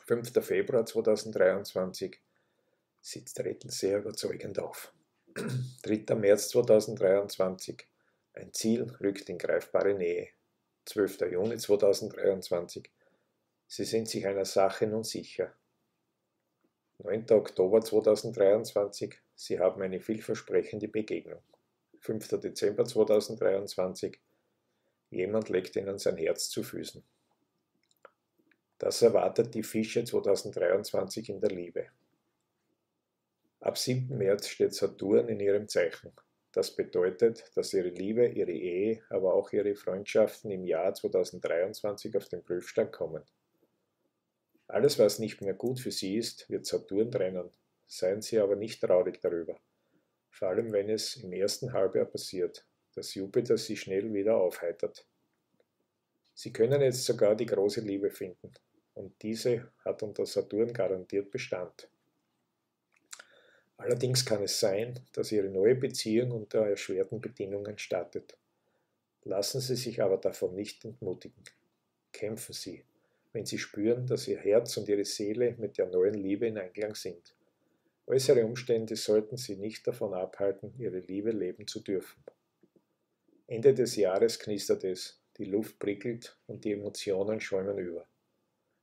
5. Februar 2023, Sie treten sehr überzeugend auf. 3. März 2023, ein Ziel rückt in greifbare Nähe. 12. Juni 2023, Sie sind sich einer Sache nun sicher. 9. Oktober 2023, Sie haben eine vielversprechende Begegnung. 5. Dezember 2023, jemand legt Ihnen sein Herz zu Füßen. Das erwartet die Fische 2023 in der Liebe. Ab 7. März steht Saturn in ihrem Zeichen. Das bedeutet, dass ihre Liebe, ihre Ehe, aber auch ihre Freundschaften im Jahr 2023 auf den Prüfstand kommen. Alles, was nicht mehr gut für sie ist, wird Saturn trennen. Seien Sie aber nicht traurig darüber. Vor allem, wenn es im ersten Halbjahr passiert, dass Jupiter sie schnell wieder aufheitert. Sie können jetzt sogar die große Liebe finden. Und diese hat unter Saturn garantiert Bestand. Allerdings kann es sein, dass Ihre neue Beziehung unter erschwerten Bedingungen startet. Lassen Sie sich aber davon nicht entmutigen. Kämpfen Sie, wenn Sie spüren, dass Ihr Herz und Ihre Seele mit der neuen Liebe in Einklang sind. Äußere Umstände sollten Sie nicht davon abhalten, Ihre Liebe leben zu dürfen. Ende des Jahres knistert es, die Luft prickelt und die Emotionen schäumen über.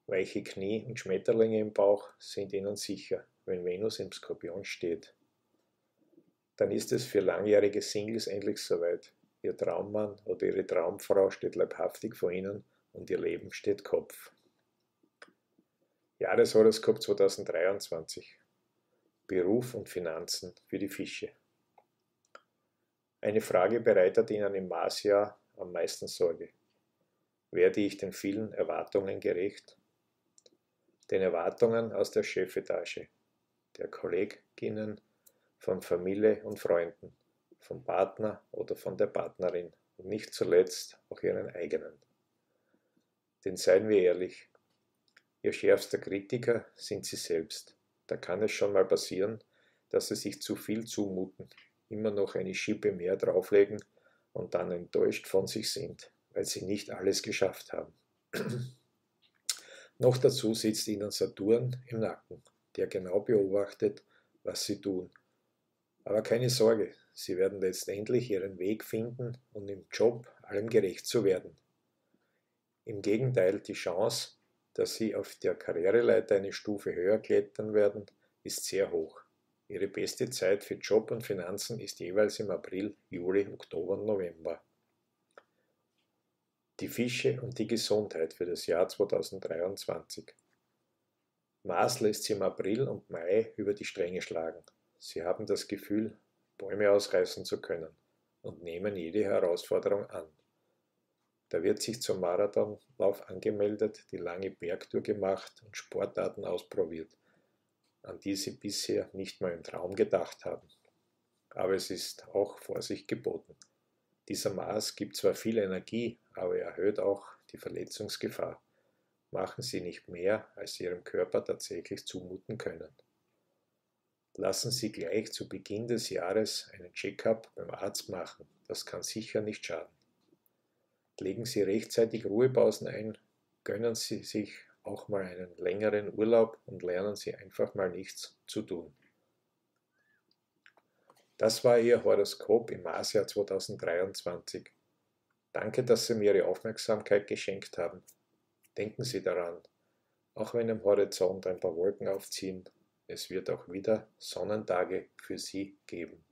Weiche Knie und Schmetterlinge im Bauch sind Ihnen sicher, wenn Venus im Skorpion steht. Dann ist es für langjährige Singles endlich soweit. Ihr Traummann oder Ihre Traumfrau steht leibhaftig vor Ihnen und Ihr Leben steht Kopf. Jahreshoroskop 2023. Beruf und Finanzen für die Fische. Eine Frage bereitet Ihnen im Marsjahr am meisten Sorge. Werde ich den vielen Erwartungen gerecht? Den Erwartungen aus der Chefetage, der Kolleginnen, von Familie und Freunden, vom Partner oder von der Partnerin und nicht zuletzt auch Ihren eigenen. Denn seien wir ehrlich, Ihr schärfster Kritiker sind Sie selbst. Da kann es schon mal passieren, dass Sie sich zu viel zumuten, immer noch eine Schippe mehr drauflegen und dann enttäuscht von sich sind, weil Sie nicht alles geschafft haben. Noch dazu sitzt Ihnen Saturn im Nacken, der genau beobachtet, was Sie tun. Aber keine Sorge, Sie werden letztendlich Ihren Weg finden und im Job allem gerecht zu werden. Im Gegenteil, die Chance, dass Sie auf der Karriereleiter eine Stufe höher klettern werden, ist sehr hoch. Ihre beste Zeit für Job und Finanzen ist jeweils im April, Juli, Oktober und November. Die Fische und die Gesundheit für das Jahr 2023. Mars lässt Sie im April und Mai über die Stränge schlagen. Sie haben das Gefühl, Bäume ausreißen zu können und nehmen jede Herausforderung an. Da wird sich zum Marathonlauf angemeldet, die lange Bergtour gemacht und Sportarten ausprobiert, an die Sie bisher nicht mal im Traum gedacht haben. Aber es ist auch Vorsicht geboten. Dieser Mars gibt zwar viel Energie, aber er erhöht auch die Verletzungsgefahr. Machen Sie nicht mehr, als Sie Ihrem Körper tatsächlich zumuten können. Lassen Sie gleich zu Beginn des Jahres einen Check-up beim Arzt machen. Das kann sicher nicht schaden. Legen Sie rechtzeitig Ruhepausen ein, gönnen Sie sich auch mal einen längeren Urlaub und lernen Sie einfach mal nichts zu tun. Das war Ihr Horoskop im Marsjahr 2023. Danke, dass Sie mir Ihre Aufmerksamkeit geschenkt haben. Denken Sie daran, auch wenn am Horizont ein paar Wolken aufziehen, es wird auch wieder Sonnentage für Sie geben.